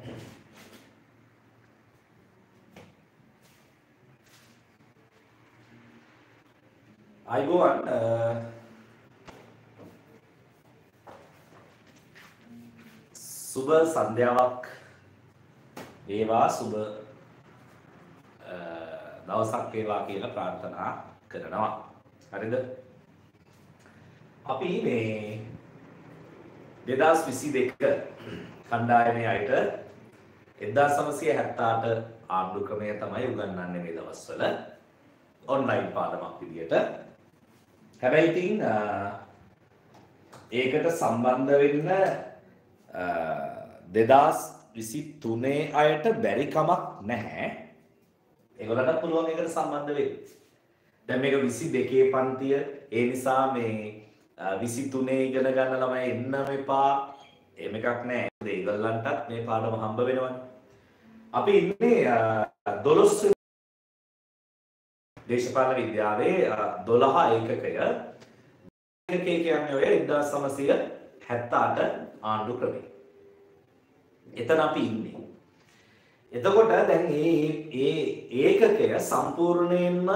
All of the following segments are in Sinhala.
අයිබෝවන් සුබ සන්ධ්‍යාවක් වේවා සුබ දවසක් වේවා කියලා ප්‍රාර්ථනා කරනවා හරිද අපි මේ 2022 කණ්ඩායමේ අයට 1978 ආණ්ඩු ක්‍රමය තමයි උගන්වන්නේ මේ දවස්වල ඔන්ලයින් පාඩමක් විදියට හැබැයි ඒකට සම්බන්ධ වෙන්න 2023 අයට බැරි කමක් නැහැ. ඒගොල්ලන්ට පුළුවන් ඒකට සම්බන්ධ වෙන්න. දැන් මේක 22 පන්තිය. ඒ නිසා මේ 23 ඉගෙන ගන්න ළමයි එන්න එපා. එහෙම එකක් නැහැ. ඒගොල්ලන්ටත් මේ පාඩම හම්බ වෙනවනේ. අපි ඉන්නේ 12 දේශපාලන විද්‍යාවේ 12 ඒකකය ඒකකය කියන්නේ ඔය 1978 ආණ්ඩු ක්‍රමය. එතන අපි ඉන්නේ. එතකොට දැන් මේ ඒකකය සම්පූර්ණයෙන්ම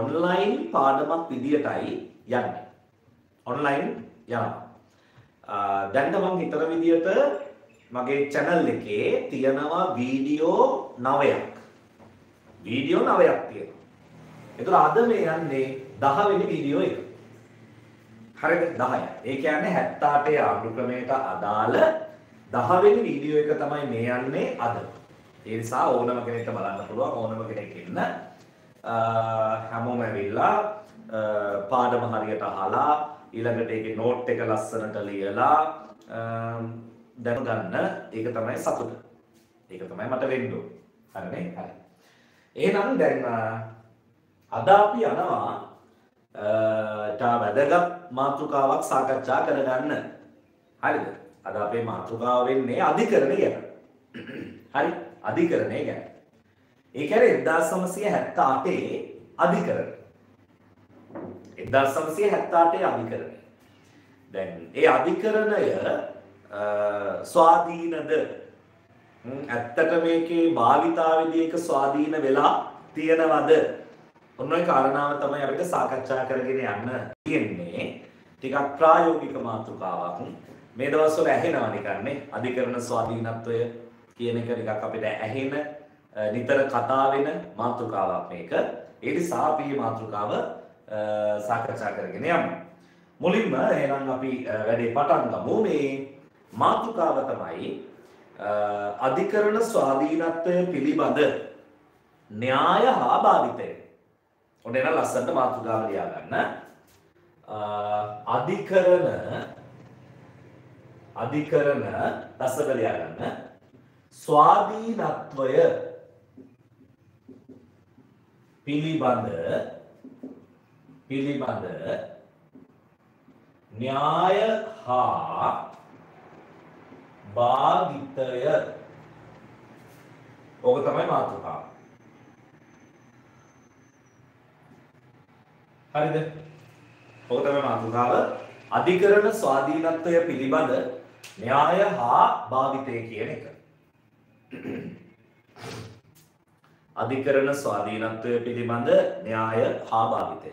ඔන්ලයින් පාඩමක් විදියටයි යන්නේ. ඔන්ලයින් යනවා. දැන් තමන් හිතන විදියට මගේ channel එකේ තියෙනවා වීඩියෝ 9ක්. වීඩියෝ 9ක් තියෙනවා. එතකොට අද මේ යන්නේ 10 වෙනි වීඩියෝ එක. හරිද 10යි. ඒ කියන්නේ 78 ආණ්ඩු ක්‍රමයට අදාළ 10 වෙනි වීඩියෝ එක තමයි මේ යන්නේ අද. ඒ නිසා ඕනම කෙනෙක්ට බලන්න පුළුවන් ඕනම කෙනෙක් ඉන්න හැමෝම ඇවිල්ලා පාඩම හරියට අහලා ඊළඟට ඒකේ නෝට් එක ලස්සනට ලියලා දැනගන්න ඒක තමයි සතුට. ඒක තමයි මට වෙන්න ඕන. හරිනේ? හරි. එහෙනම් දැන් අදාපි යනවා වැදගත් මාතෘකාවක් සාකච්ඡා කරගන්න. හරිද? අද අපේ මාතෘකාව වෙන්නේ අධිකරණය ගැන. හරි? අධිකරණය ගැන. ඒ කියන්නේ 1978 අධිකරණය. 1978 අධිකරණය. දැන් ඒ අධිකරණය ස්වාධීනද? ඇත්තට මේකේ භාවිතාවේදී එක ස්වාධීන වෙලා තියෙනවද? ඔන්නයි කාරණාව තමයි අපිට සාකච්ඡා කරගෙන යන්න තියෙන්නේ. ටිකක් ප්‍රායෝගික මාතෘකාවක්. මේ දවස්වල ඇහෙනවා නිකන්නේ අධිකරණ ස්වාධීනත්වය කියන එක ටිකක් අපිට ඇහෙන නිතර කතා වෙන මාතෘකාවක් මේක. ඒ නිසා අපි මේ මාතෘකාව සාකච්ඡා කරගෙන යමු. මුලින්ම එහෙනම් අපි වැඩේ පටන් ගමු. මේ මාතෘකාව තමයි අධිකරණ ස්වාධීනත්වය පිළිබඳ න්‍යාය හා භාවිතය. ඔන්න එන ලස්සනට මාතෘකාව ලියා ගන්න. අධිකරණ ලස්සට ලියා ගන්න. ස්වාධීනත්වය පිළිබඳ න්‍යාය හා භාවිතය. ඕක තමයි මාතෘකාව. හරිද? ඔක තමයි මාතෘකාව. අධිකරණ ස්වාධීනත්වය පිළිබඳ න්‍යාය හා භාවිතය කියන එක. අධිකරණ ස්වාධීනත්වය පිළිබඳ න්‍යාය හා භාවිතය.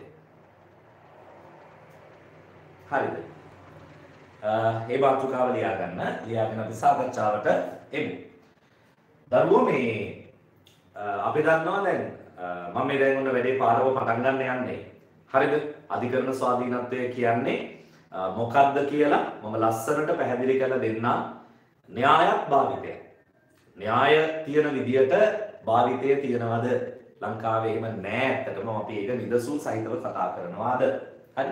හරිද? මේ මාතෘකාව ලියා ගන්න. ලියාගෙන අපි සාකච්ඡාවට එමු. දරුවෝ මේ අපි දන්නවා දැන් මම මේ දැන් ඔන්න වැඩේ පාරව පටන් ගන්න යන්නේ. හරිද? අධිකරණ ස්වාධීනත්වය කියන්නේ මොකක්ද කියලා මම ලස්සනට පැහැදිලි කරලා දෙන්නම්. න්‍යායක් භාවිතය. න්‍යාය තියෙන විදියට භාවිතය තියනවාද? ලංකාවේ එහෙම නැහැ. ඇත්තටම අපි ඒක නිදසුන් සහිතව කතා කරනවාද? හරි.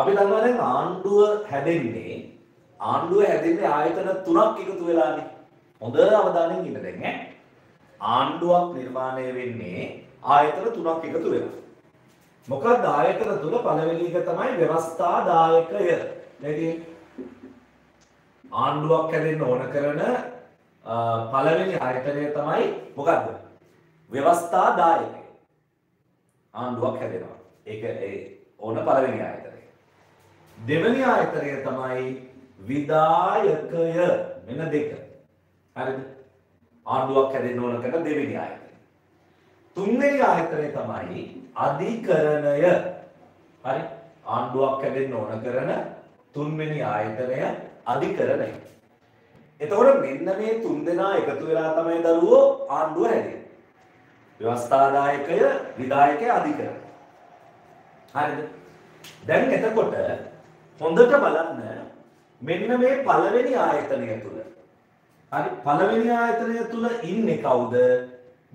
අපි දන්නවා දැන් ආණ්ඩුව හැදෙන්නේ ආයතන 3ක් එකතු වෙලානේ. හොඳ අවධානයෙන් ඉන්න දැන් ඈ. ආණ්ඩුවක් නිර්මාණය වෙන්නේ ආයතන 3ක් එකතු වෙලා. මොකක්ද ආයතන තුන? පළවෙනි එක තමයි ව්‍යවස්ථාදායකය. නේද? ආණ්ඩුවක් හැදෙන්න ඕන කරන පළවෙනි ආයතනය තමයි මොකද්ද? ව්‍යවස්ථාදායකය. ආණ්ඩුවක් හැදෙනවා. ඒක ඕන පළවෙනි ආයතනය. දෙවෙනි ආයතනය තමයි විධායකය. මෙන්න දෙක. හරිද? ආණ්ඩුවක් හැදෙන්න ඕන කරන දෙවෙනි ආයතනය. තුන්වෙනි ආයතනය තමයි අධිකරණය. හරි? ආණ්ඩුවක් හැදෙන්න ඕන කරන තුන්වෙනි ආයතනය අධිකරණය. එතකොට මෙන්න මේ තුන් දෙනා එකතු වෙලා තමයි දරුවෝ ආණ්ඩුව හැදෙන්නේ. ව්‍යවස්ථාදායකය, විධායකය, අධිකරණය. හරිද? දැන් එතකොට හොඳට බලන්න මෙන්න මේ පළවෙනි ආයතනය තුල හරි පළවෙනි ආයතනය තුල ඉන්නේ කවුද?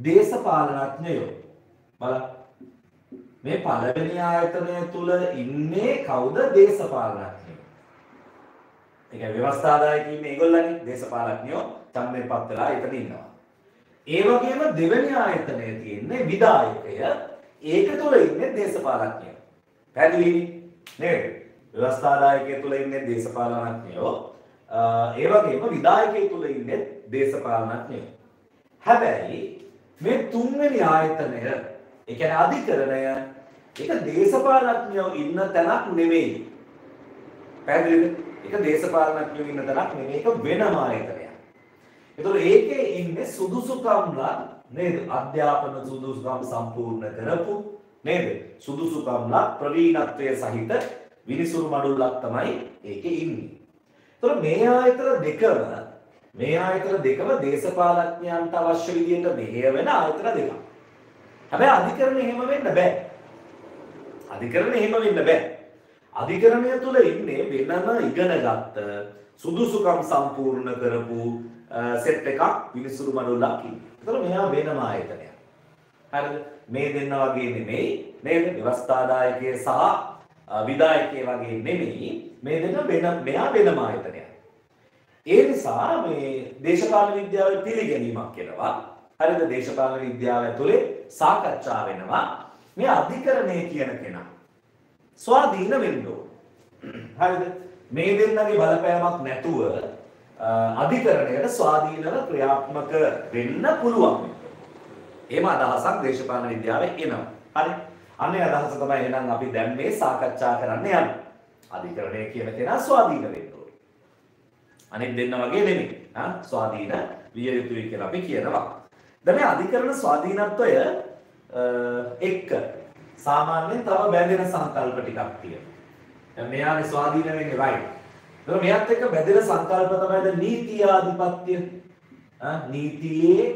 දේශපාලනඥයෝ. බලන්න මේ පළවෙනි ආයතනය තුල ඉන්නේ කවුද? දේශපාලනඥයෝ. ඒ කියන්නේ ව්‍යවස්ථාදායකයෝ ඉන්නේ ඒගොල්ලනේ. දේශපාලනඥයෝ තමයි පත්තරා එතන ඉන්නවා. ඒ වගේම දෙවෙනි ආයතනය තියෙන්නේ විධායකය. ඒක තුල ඉන්නේ දේශපාලනඥයෝ. පැහැදිලි නේද? ව්‍යවස්ථාදායකය තුල ඉන්නේ දේශපාලනඥයෝ. ඒ වගේම විධායකය තුල ඉන්නේ දේශපාලනඥයෝ. හැබැයි මේ තුන්වෙනි ආයතනය, ඒ කියන්නේ අධිකරණය, ඒක දේශපාලනඥයෝ ඉන්න තැනක් නෙමෙයි. පැහැදිලිද? ඒක දේශපාලනඥයෝ ඉන්න තැනක් නෙමෙයි. ඒක වෙනම ආයතනයක්. ඒතකොට ඒකේ ඉන්නේ සුදුසුකම්ලා නේද? අධ්‍යාපන සුදුසුකම් සම්පූර්ණ කරපු නේද? සුදුසුකම්ලා ප්‍රවීණත්වයේ සහිත විනිසුරු මඩුල්ලක් තමයි ඒකේ ඉන්නේ. ඒතර මේ ආයතන දෙකම දේශපාලඥයන්ට අවශ්‍ය විදිහට මෙහෙයවෙන ආයතන දෙකක්. හැබැයි අධිකරණය එහෙම වෙන්න බෑ. අධිකරණය තුල ඉන්නේ වෙනම ඉගෙනගත් සුදුසුකම් සම්පූර්ණ කරපු සෙට් එකක් විනිසුරු මඩුල්ලක් ඉන්නේ. ඒතර මෙහා වෙනම ආයතනයක්. හරිද? මේ දෙන්න වගේ නෙමෙයි නේද? ව්‍යවස්ථාදායකයේ සහ විධායකයේ වගේ නෙමෙයි. මේ දෙන මෙයා වෙනම ආයතනයක්. ඒ නිසා මේ දේශපාලන විද්‍යාවේ පිළිගැනීමක් වෙනවා. හරිද? දේශපාලන විද්‍යාව ඇතුලේ සාකච්ඡා වෙනවා මේ අධිකරණය කියන කෙනා ස්වාධීන වෙන්න ඕනේ. හරිද? මේ දෙන්නගේ බලපෑමක් නැතුව අධිකරණයට ස්වාධීනව ක්‍රියාත්මක වෙන්න පුළුවන්. එහෙම අදහසක් දේශපාලන විද්‍යාවේ එනවා. හරි? අනේ අදහස තමයි එහෙනම් අපි දැන් මේ සාකච්ඡා කරන්න යන්නේ. අධිකරණය කියන කෙනා ස්වාධීන වෙන්න ඕනේ. අනෙක් දෙන්න වගේ නෙමෙයි. ස්වාධීන විය යුතුයි කියලා අපි කියනවා. දැන් මේ අධිකරණ ස්වාධීනත්වය එක්ක සාමාන්‍යයෙන් තව බැඳෙන සංකල්ප ටිකක් තියෙනවා. දැන් මෙයාගේ ස්වාධීන වෙන්නේ right. ඒතකොට මෙයාත් එක්ක බැඳෙන සංකල්ප තමයි ද නීති ආධිපත්‍ය. නීතියේ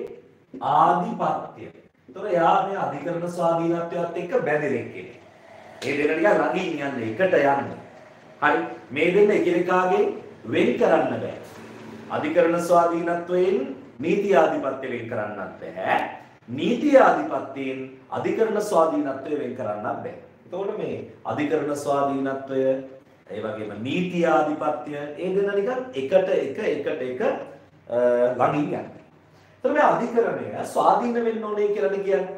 ආධිපත්‍ය. ඒතොර යා මේ අධිකරණ ස්වාධීනත්වයත් එක්ක බැඳෙන්නේ කෙනෙක්. මේ දෙන්න ටිකක් ළඟින් යන්න, එකට යන්න. හරි? මේ දෙන්න එකිනෙකාගෙන් වෙන් කරන්න බෑ. අධිකරණ ස්වාධීනත්වයෙන් නීති ආධිපත්‍ය වෙන් කරන්නත් බෑ. නීති ආධිපත්‍යයෙන් අධිකරණ ස්වාධීනත්වය වෙන් කරන්නත් බෑ. ඒතකොට මේ අධිකරණ ස්වාධීනත්වය, ඒ වගේම නීති ආධිපත්‍ය, මේ දෙන්න ටිකක් එකට එක ළඟින් යන්න. එතකොට මේ අධිකරණය ස්වාධීන වෙන්න ඕනේ කියලා කියන්නේ.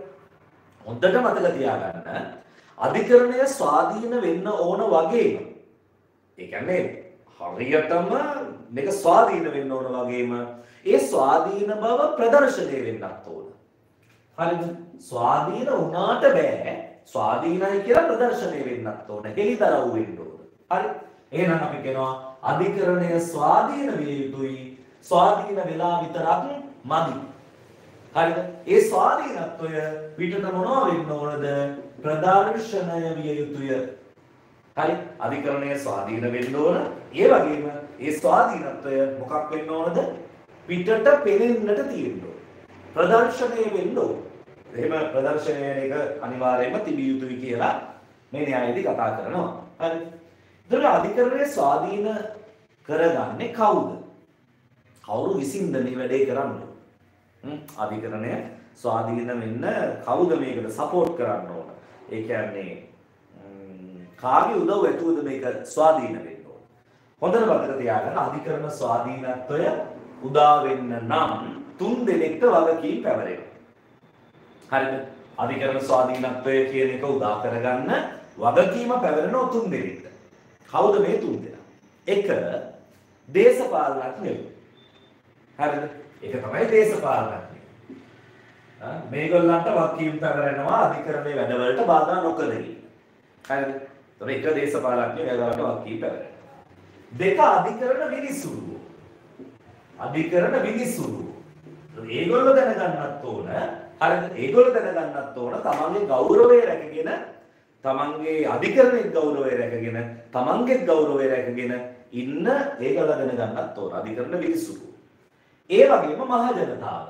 හොඳට මතක තියාගන්න. අධිකරණය ස්වාධීන වෙන්න ඕන වගේම, ඒ කියන්නේ හරියටම මේක ස්වාධීන වෙන්න ඕන වගේම ඒ ස්වාධීන බව ප්‍රදර්ශනය වෙන්නත් ඕන. හරිද? ස්වාධීන වුණාට බෑ ස්වාධීනයි කියලා ප්‍රදර්ශනය වෙන්නත් ඕන. හෙලිදරව් වෙන්න ඕන. හරි? එහෙනම් අපි කියනවා අධිකරණය ස්වාධීන විය යුතුයි. ස්වාධීන වෙලා විතරක් මදි. හරිද? ඒ ස්වාධීනත්වය පිටත මොනවා වෙන්න ඕනද? ප්‍රදර්ශනය විය යුතුය. හරි? අධිකරණය ස්වාධීන වෙන්න ඕන. ඒ වගේම ඒ ස්වාධීනත්වය මොකක් වෙන්න ඕනද? පිටට පෙනෙන්නට තියෙන්න ඕන. ප්‍රදර්ශනය වෙන්න ඕන. එහෙම ප්‍රදර්ශනය වෙන එක අනිවාර්යයෙන්ම තිබිය යුතුයි කියලා මේ න්‍යායයේදී කතා කරනවා. හරි? ඒතර අධිකරණය ස්වාධීන කරගන්නේ කවුද? කවුරු විසින්ද මේ වැඩේ කරන්නේ? අධිකරණය ස්වාධීන වෙන්න කවුද මේකට සපෝට් කරන්න ඕන? ඒ කියන්නේ කාගේ උදව් ඇතුවද මේක ස්වාධීන වෙන්න ඕන? හොඳට මතක තියාගන්න අධිකරණ ස්වාධීනත්වය උදා වෙන්න නම් තුන් දෙනෙක්ට වගකීම් පැවරෙනවා. හරිද? අධිකරණ ස්වාධීනත්වය කියන එක උදා කරගන්න වගකීම පැවරෙනවා තුන් දෙනෙක්ට. කවුද මේ තුන් දෙනා? එක දේශපාලනඥයෝ. හරිද? ඒක තමයි දේශපාලනඥය. මේගොල්ලන්ට වගකීම් පැවරෙනවා අධිකරණයේ වැඩවලට බාධා නොකර ඉන්න. හරිද? ඒතොර එක දේශපාලනඥය වැඩවලට වගකීම් පැවරෙනවා. දෙක අධිකරණ විනිසුරුවෝ. අධිකරණ විනිසුරු ඒගොල්ලෝ දැනගන්නත් ඕන හරිද ඒගොල්ලෝ දැනගන්නත් ඕන තමන්ගේ ගෞරවය රැකගෙන තමන්ගේ අධිකරණයේ ගෞරවය රැකගෙන තමන්ගේ ගෞරවය රැකගෙන ඉන්න ඒගොල්ලෝ දැනගන්නත් ඕන අධිකරණ විනිසුරු ඒ වගේම මහ ජනතාව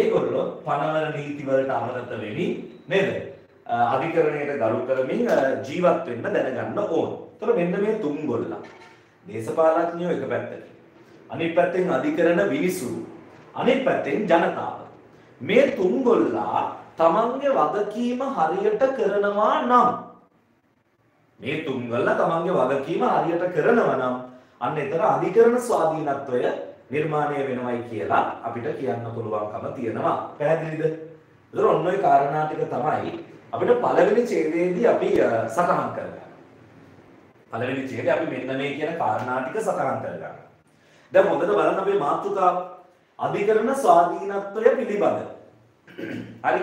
ඒගොල්ලෝ පනවන නීති වලට අමතක වෙමි නේද අධිකරණයට ගරු කරමින් ජීවත් වෙන්න දැනගන්න ඕන. ඒතර මෙන්න මේ තුන් ගොල්ලන් දේශපාලඥයෝ එක පැත්තට අනිත් පැත්තෙන් අධිකරණ විනිසුරු අනිත් පැත්තෙන් ජනතාව මේ තුන්ගොල්ලා තමන්ගේ වගකීම හරියට කරනවා නම් මේ තුන්ගොල්ලා තමන්ගේ වගකීම හරියට කරනවා නම් අන්න ඒතර අධිකරණ ස්වාධීනත්වය නිර්මාණය වෙනවයි කියලා අපිට කියන්න පුළුවන්කම තියෙනවා. පැහැදිලිද? ඒතර ඔන්න ඔය කාරණා ටික තමයි අපිට පළවෙනි ඡේදයේදී අපි සටහන් කරගන්න. පළවෙනි ඡේදයේ අපි මෙන්න මේ කියන කාරණා ටික සටහන් කරගන්න. දැන් හොඳට බලන්න අපේ මාතෘකාව අධිකරණ ස්වාධීනත්වය පිළිබඳ. හරි.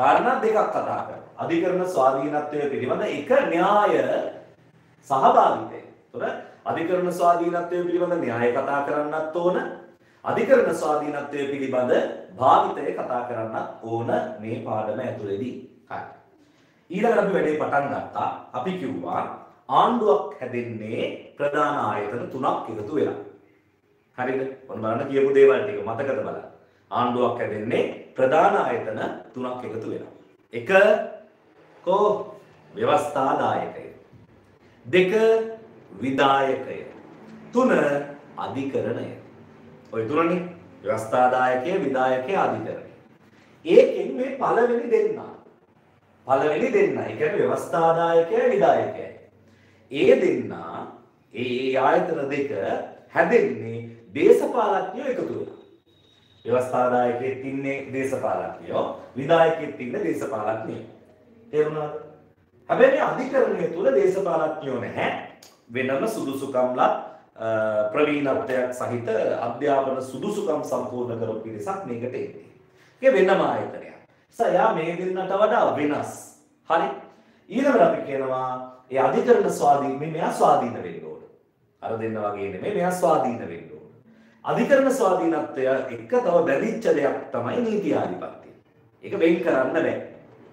කාරණා දෙකක් කතා කරමු. අධිකරණ ස්වාධීනත්වය පිළිබඳ එක න්‍යාය සහභාගීත්වය. ඒතොර අධිකරණ ස්වාධීනත්වය පිළිබඳ න්‍යාය කතා කරන්නත් ඕන. අධිකරණ ස්වාධීනත්වය පිළිබඳ භාවිතය කතා කරන්නත් ඕන මේ පාඩම ඇතුළේදී. හරි. ඊළඟට අපි වැඩේ පටන් ගත්තා. අපි කිව්වා ආණ්ඩුවක් හැදෙන්නේ ප්‍රධාන ආයතන තුනක් එකතු වෙලා. හරිද? ඔන්න බලන්න කියපු දේවල් ටික මතකද බලන්න. ආණ්ඩුවක් හැදෙන්නේ ප්‍රධාන ආයතන තුනක් එකතු වෙනවා. එක කෝ ව්‍යවස්ථාදායකය. දෙක විධායකය. තුන අධිකරණය. ඔය තුනනේ ව්‍යවස්ථාදායකය, විධායකය, අධිකරණය. ඒකෙන් මේ පළවෙනි දෙන්න. පළවෙනි දෙන්න. ඒ කියන්නේ ව්‍යවස්ථාදායකය, විධායකය. ඒ දෙන්න ඒ ආයතන දෙක හැදෙන්නේ දේශපාලඥයෝ එකතු වෙනවා. ව්‍යවස්ථාදායකයෙක් ඉන්නේ දේශපාලඥයෝ, විධායකයෙක් ඉන්නේ දේශපාලඥයෝ. තේරුණාද? හැබැයි අධිකරණය තුල දේශපාලඥයෝ නැහැ. වෙනම සුදුසුකම්ලා ප්‍රවීණත්වයක් සහිත අධ්‍යාපන සුදුසුකම් සම්පූර්ණ කරපු පිරිසක් මේකට එන්නේ. ඒක වෙනම ආයතනයක්. සයා මේ දෙන්නට වඩා වෙනස්. හරි. ඊළඟට අපි කියනවා ඒ අධිකරණ ස්වාධීනීමේ මෙයා ස්වාධීන වෙන්න ඕන. අර දෙන්න වගේ නෙමෙයි මෙයා ස්වාධීන වෙන්න ඕන. අධිකරණ ස්වාධීනත්වය එක තව බැඳිච්ච දෙයක් තමයි නීති ආධිපත්‍යය. ඒක වෙන් කරන්න බෑ.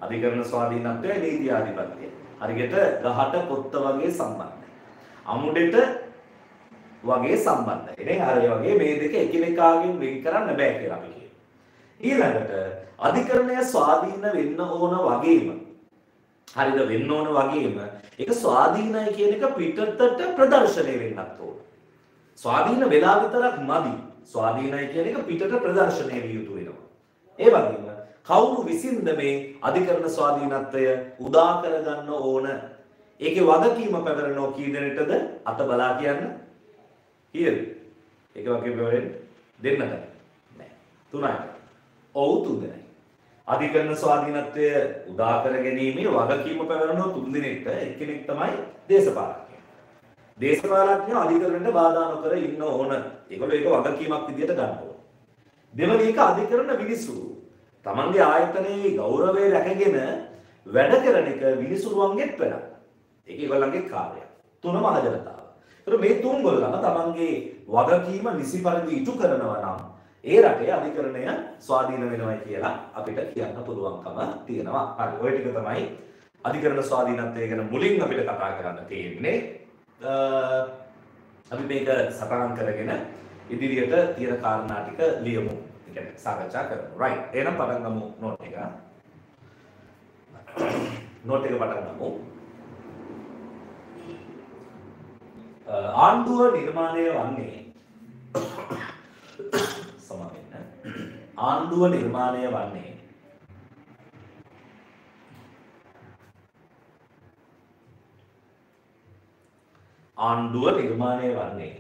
අධිකරණ ස්වාධීනත්වය නීති ආධිපත්‍යය. හරියට ගහට පොත්ත වගේ සම්බන්ධයි. අමුඩෙට වගේ සම්බන්ධයි. නේ? අර ඒ වගේ මේ දෙක එකිනෙකාගෙන් වෙන් කරන්න බෑ කියලා අපි කියනවා. ඊළඟට අධිකරණය ස්වාධීන වෙන්න ඕන වගේම හරිද වෙන්න ඕන වගේම ඒක ස්වාධීනයි කියන එක පිටතට ප්‍රදර්ශනය වෙන්නත් ඕන. ස්වාධීන වෙලා විතරක් මදි. ස්වාධීනයි කියන එක පිටට ප්‍රදර්ශනය විය යුතු වෙනවා. ඒ වගේම කවුරු විසින්ද මේ අධිකරණ ස්වාධීනත්වය උදා කරගන්න ඕන? ඒකේ වගකීම පැවරනෝ කී දෙනෙටද අත බලා කියන්න? කීයද? ඒක වගේ වෙන්නේ දෙන්නද? නෑ. තුනයි. ඔව් තුනයි. අධිකරණ ස්වාධීනත්වය උදා කර ගැනීමේ වගකීම පැවරන තුන් දිනෙකට එක්කෙනෙක් තමයි දේශපාලකයා. දේශපාලකයා අධිකරණයට බාධා නොකර ඉන්න ඕන. ඒගොල්ලෝ ඒක වගකීමක් විදියට ගන්න ඕන. දෙවනි එක අධිකරණ විනිසුරු. තමන්ගේ ආයතනයේ ගෞරවය රැකගෙන වැඩ කරන එක විනිසුරුවන්ගෙත් වැඩක්. ඒක ඒගොල්ලන්ගේ කාර්යයක්. තුන මහ ජනතාව. ඒතර මේ තුන් ගොල්ලම තමන්ගේ වගකීම නිසි පරිදි ඉටු කරනවා නම් ඒ රටේ අධිකරණය ස්වාධීන වෙනවා කියලා අපිට කියන්න පුළුවන්කම තියෙනවා. හරි. ඔය ටික තමයි අධිකරණ ස්වාධීනත්වය ගැන මුලින් අපිට කතා කරන්න තියෙන්නේ. අපි මේක සටහන් කරගෙන ඉදිරියට තියෙන කාරණා ටික ලියමු. ඒ කියන්නේ සාකච්ඡා කරමු. රයිට්. එහෙනම් පටන් ගමු නෝට් එක. නෝට් එක පටන් ගමු. ආණ්ඩුව නිර්මාණය වන්නේ ආණ්ඩුව නිර්මාණය වන්නේ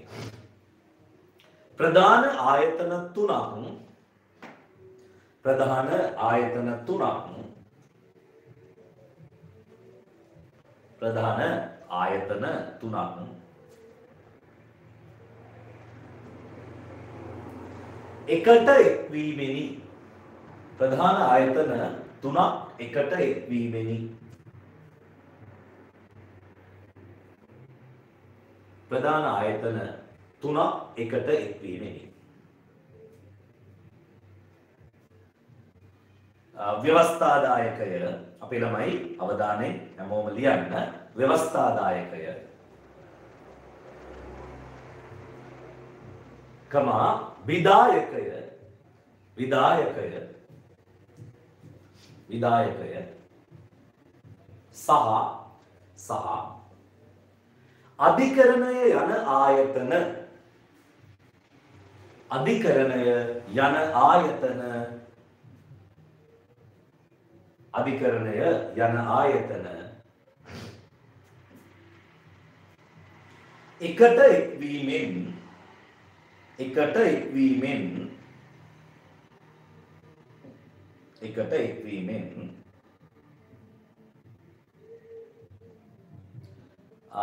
ප්‍රධාන ආයතන තුනක් එකට එක්වීමෙනි. ප්‍රධාන ආයතන තුනක් එකට එක්වීමෙනි. व्यवस्थादायकय अपि ළමයි අවධානය හැමෝම ලියන්න व्यवस्थादायकय कमा विदायकय विदायकय विदायकय सह सह अधिकरणय යන ආයතන अधिकरणय යන ආයතන अधिकरणय යන ආයතන එකට එක්වීමෙන්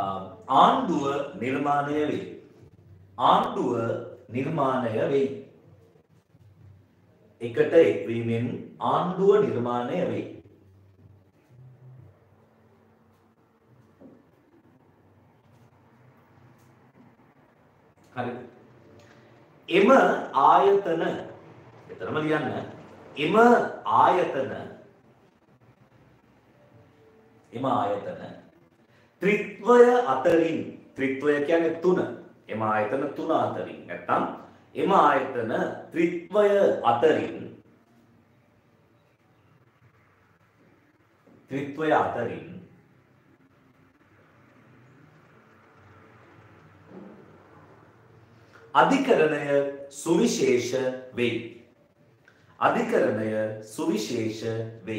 ආණ්ඩුව නිර්මාණය වේ ආණ්ඩුව නිර්මාණය වේ එකට එක්වීමෙන් ආණ්ඩුව නිර්මාණය වේ හරි එම ආයතන විතරම ලියන්න එම ආයතන त्रित्वय अतरिन त्रित्वय කියන්නේ තුන එම ආයතන තුන අතරින් නැත්නම් එම ආයතන त्रित्वय अतरिन अधिकरणय सुविशेष वे अधिकरणय सुविशेष वे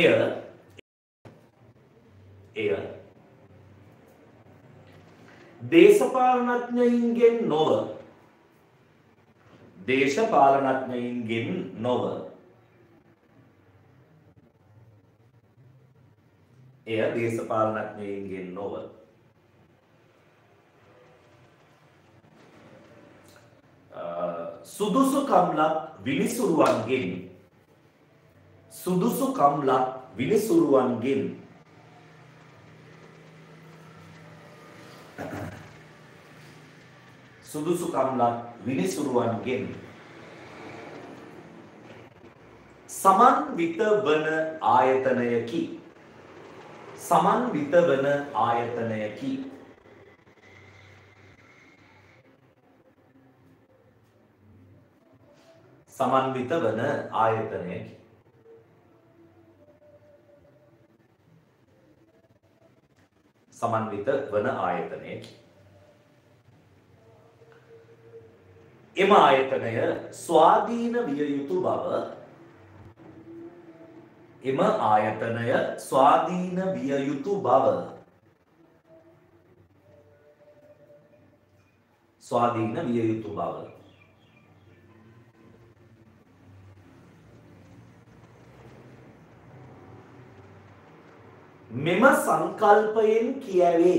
එය දේශපාලනඥයින්ගෙන් නොව සුදුසුකම්ලත් විනිසුරුවන්ගෙන් සමන්විත වන ආයතනයකි समन्वित वन आयतने इम आयतनय स्वाधीन विययुतु भव मेम संकल्पयेन कियावे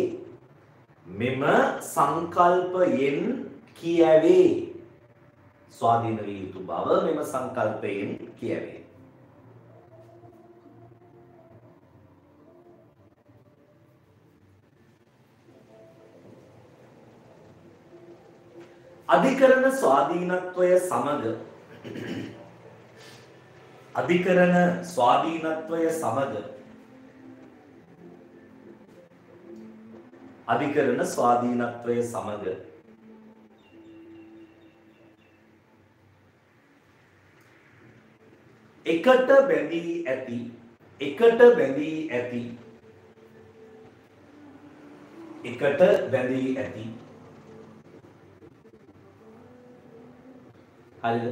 स्वाधीन रीतु भाव मेम संकल्पयेन कियावे अधिकरण स्वाधीनत्वय समग එකට බැඳී ඇති හරි එකට බැඳී ඇති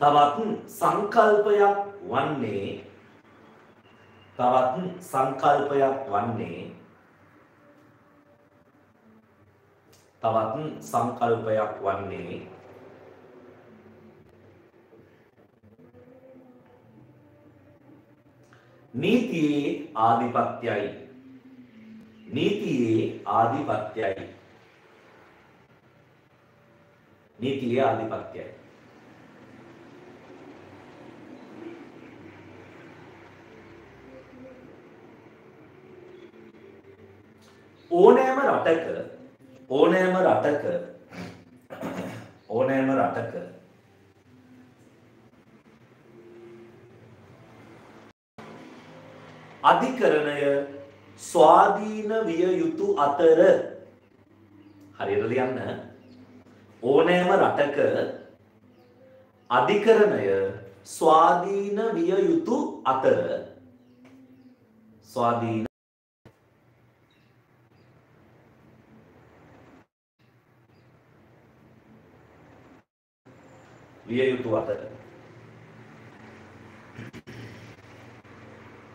තවත් සංකල්පයක් වන්නේ नीतिये आधिपत्यයි රටක ඕනෑම රටක අධිකරණය ස්වාධීන විය යුතු අතර හරියට ලියන්න ඕනෑම රටක අධිකරණය ස්වාධීන විය යුතු අතර ස්වාධීන විය යුතු අතර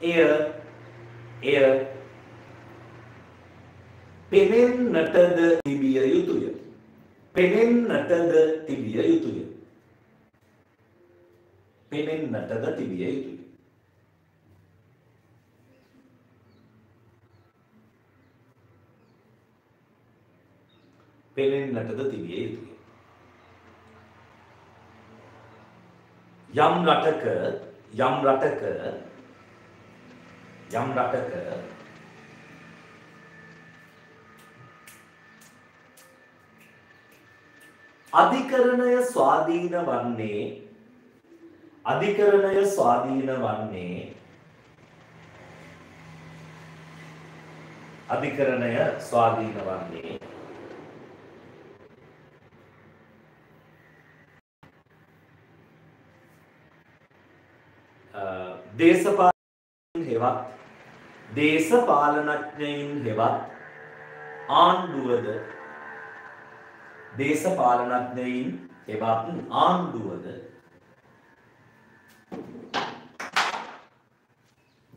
එය පෙනෙන්නටද තිබිය යුතුය පෙනෙන්නටද තිබිය යුතුය යම් රටක අධිකරණය ස්වාධීන වන්නේ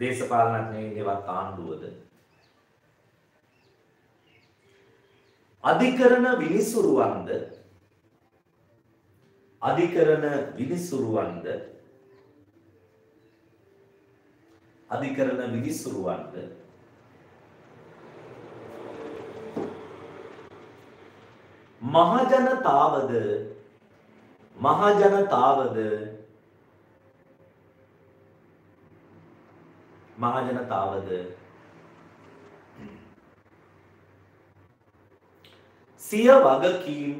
දේශපාලනඥයින් හෙවත් ආණ්ඩුවද අධිකරණ විනිසුරුවන්ද මහජනතාවද සිය වගකීම්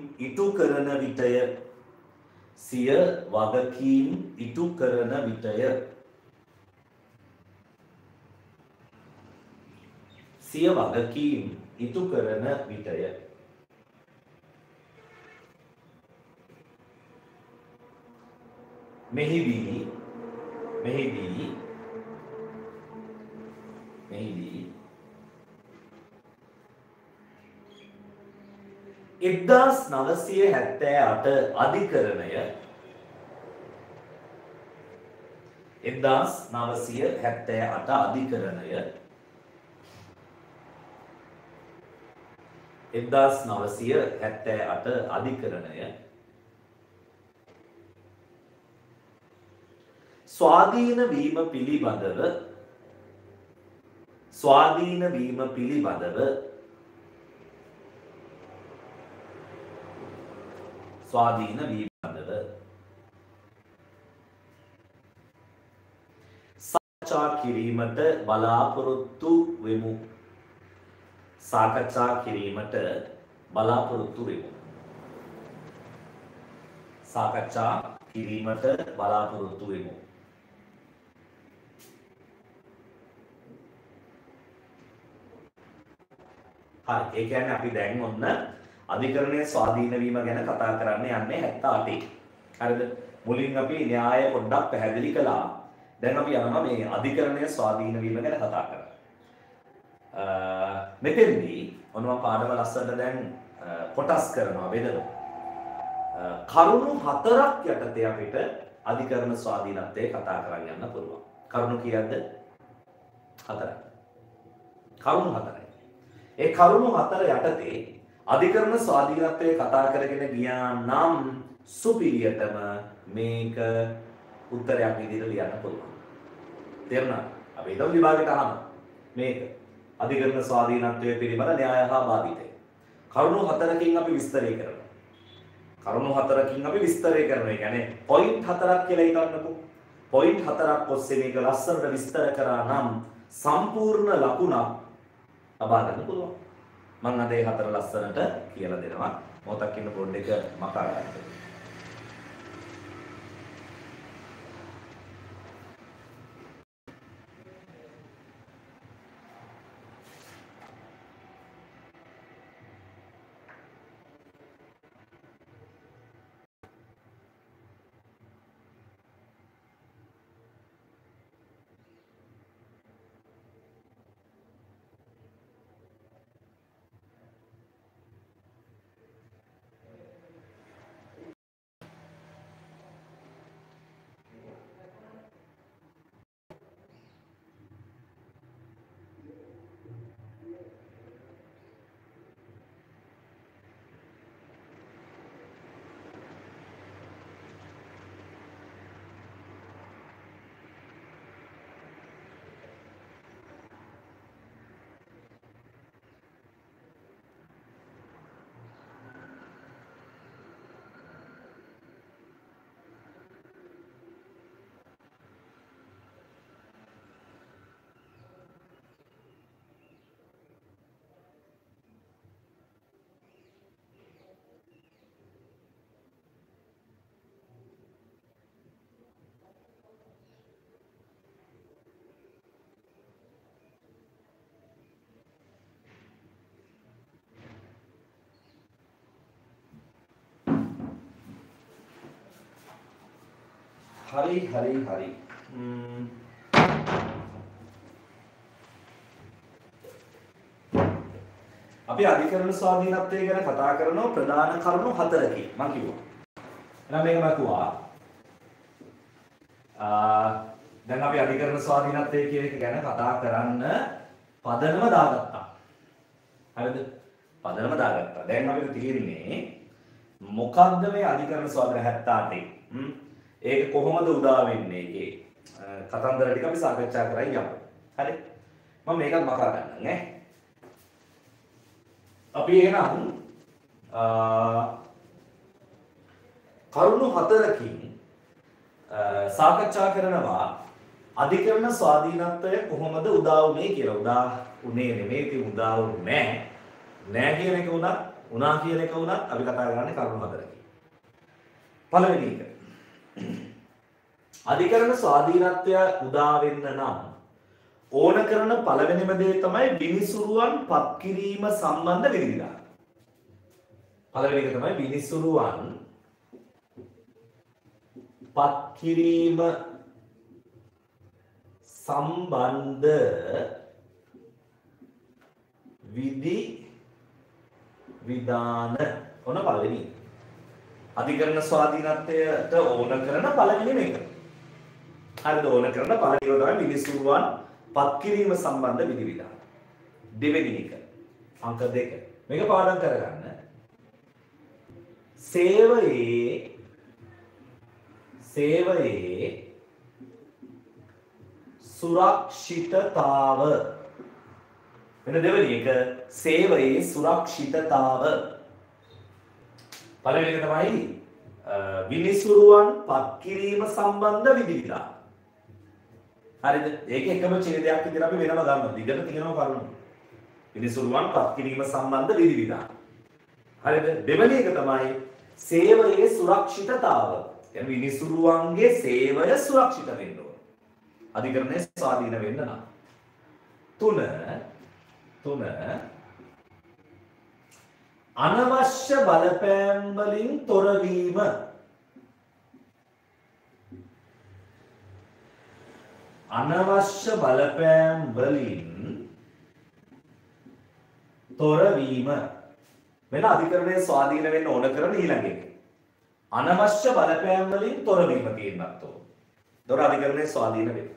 ඉටු කරන විටය මෙහිදී 1978 අධිකරණය 1978 අධිකරණය ස්වාධීන වීම පිළිබඳව සාකච්ඡා කිරීමට බලාපොරොත්තු වෙමු. හරි, ඒ කියන්නේ අපි දැන් ඔන්න අධිකරණයේ ස්වාධීන වීම ගැන කතා කරන්න යන්නේ 78. හරිද? මුලින් අපි න්‍යාය පොඩ්ඩක් පැහැදිලි කළා. දැන් අපි යනවා මේ අධිකරණයේ ස්වාධීන වීම ගැන කතා කරන්න. මෙතෙන්දී ඔන්නවා පාඩම ලස්සනට දැන් කොටස් කරනවා බෙදලා කරුණු හතරක් යටතේ අපිට අධිකරණ ස්වාධීනත්වය කතා කරගෙන යන්න පුළුවන්. කරුණු කීයද? හතරයි. ඒ කරුණු හතර යටතේ අධිකරණ ස්වාධීනත්වය කතා කරගෙන ගියා නම් සුපිරියටම මේක උත්තරයක් විදිහට ලියන්න පුළුවන්. තේරුණාද? අපි ඊළඟ විභාගයට අහමු. මේක අධිකරණ ස්වාධීනත්වයේ පිළිබඳ න්‍යාය හා භාවිතය. කරුණු හතරකින් අපි විස්තරය කරනවා. ඒ කියන්නේ පොයින්ට් හතරක් කියලා හිතන්නකෝ. පොයින්ට් හතරක් ඔස්සේ මේක ලස්සනට විස්තර කරා නම් සම්පූර්ණ ලකුණක් ලබා ගන්න පුළුවන්. මම අද ඒ හතර ලස්සනට කියලා දෙනවා. මොහොතක් ඉන්න බෝඩ් එක මකා ගන්න. हरी हरी हरी අපි අධිකරණ ස්වාධීනත්වය ගැන කතා කරනවා ප්‍රධාන කරුණු හතරකින් මම කියුවා. එහෙනම් මේක මතුවා. දැන් අපි අධිකරණ ස්වාධීනත්වය කියන එක ගැන කතා කරන්න පදනම දාගත්තා. හරිද? පදනම දාගත්තා. දැන් අපිට තේරෙන්නේ මොකක්ද මේ අධිකරණ ස්වාධීන 78. ඒක කොහොමද උදා වෙන්නේ? ඒකේ කතන්දර ටික අපි සාකච්ඡා කරා යමු. හරි. මම මේකත් මකා ගන්නම් ඈ. අපි එහෙනම් කරුණු හතරකින් සාකච්ඡා කරනවා අධිකරණ ස්වාධීනත්වය කොහොමද උදා වුනේ කියලා. උදා උනේ නෙමෙයි තිබු උදා වුනේ නෑ. නෑ කියන එක උනා, උනා කියන එක උනත් අපි කතා කරන්නේ කරුණු හතරකින්. පළවෙනි එක अधिकरण स्वाधीनत्वය උදා වෙන්න නම් ඕන කරන පළවෙනිම දේ තමයි විනිසුරුවන් පත් කිරීම සම්බන්ධ විනිවිදා. පළවෙනි එක තමයි විනිසුරුවන් පත් කිරීම සම්බන්ධ විදි විදාන. ඕන පළවෙනි अधिकरण स्वाधीनत्वයට ඕන කරන පළවෙනි එක. හරිද? ඕන කරන පළවෙනි එක තමයි විනිසුරුවන් පත් කිරීම සම්බන්ධ විනිවිදා. දෙවෙනි එක අංක 2. මේක පාඩම් කරගන්න. සේවයේ සුරක්ෂිතතාව. වෙන දෙවෙනි එක සේවයේ සුරක්ෂිතතාව. පළවෙනි එක තමයි විනිසුරුවන් පත් කිරීම සම්බන්ධ විනිවිදා. හරිද? ඒක එකම ඡේදයක් විදිහට අපි වෙනම ගන්නවා. දිගට තියෙනවා කරුණු. විනිසුරුවන් පත් කිරීම සම්බන්ධ විනිවිදා. හරිද? දෙවෙනි එක තමයි සේවයේ සුරක්ෂිතතාව. يعني විනිසුරුවන්ගේ සේවය සුරක්ෂිත වෙන්න ඕන. අධිකරණයේ ස්වාධීන වෙන්න නම්. තුන अनवश्य බලපෑම් වලින් තොරවීම. අනවශ්‍ය බලපෑම් වලින් තොරවීම වෙන අධිකරණයේ ස්වාධීන වෙන්න ඕන කරන ඊළඟ එක. අනවශ්‍ය බලපෑම් වලින් තොරවීම කියනත් ඕන. දොර අධිකරණයේ ස්වාධීන වෙන්න.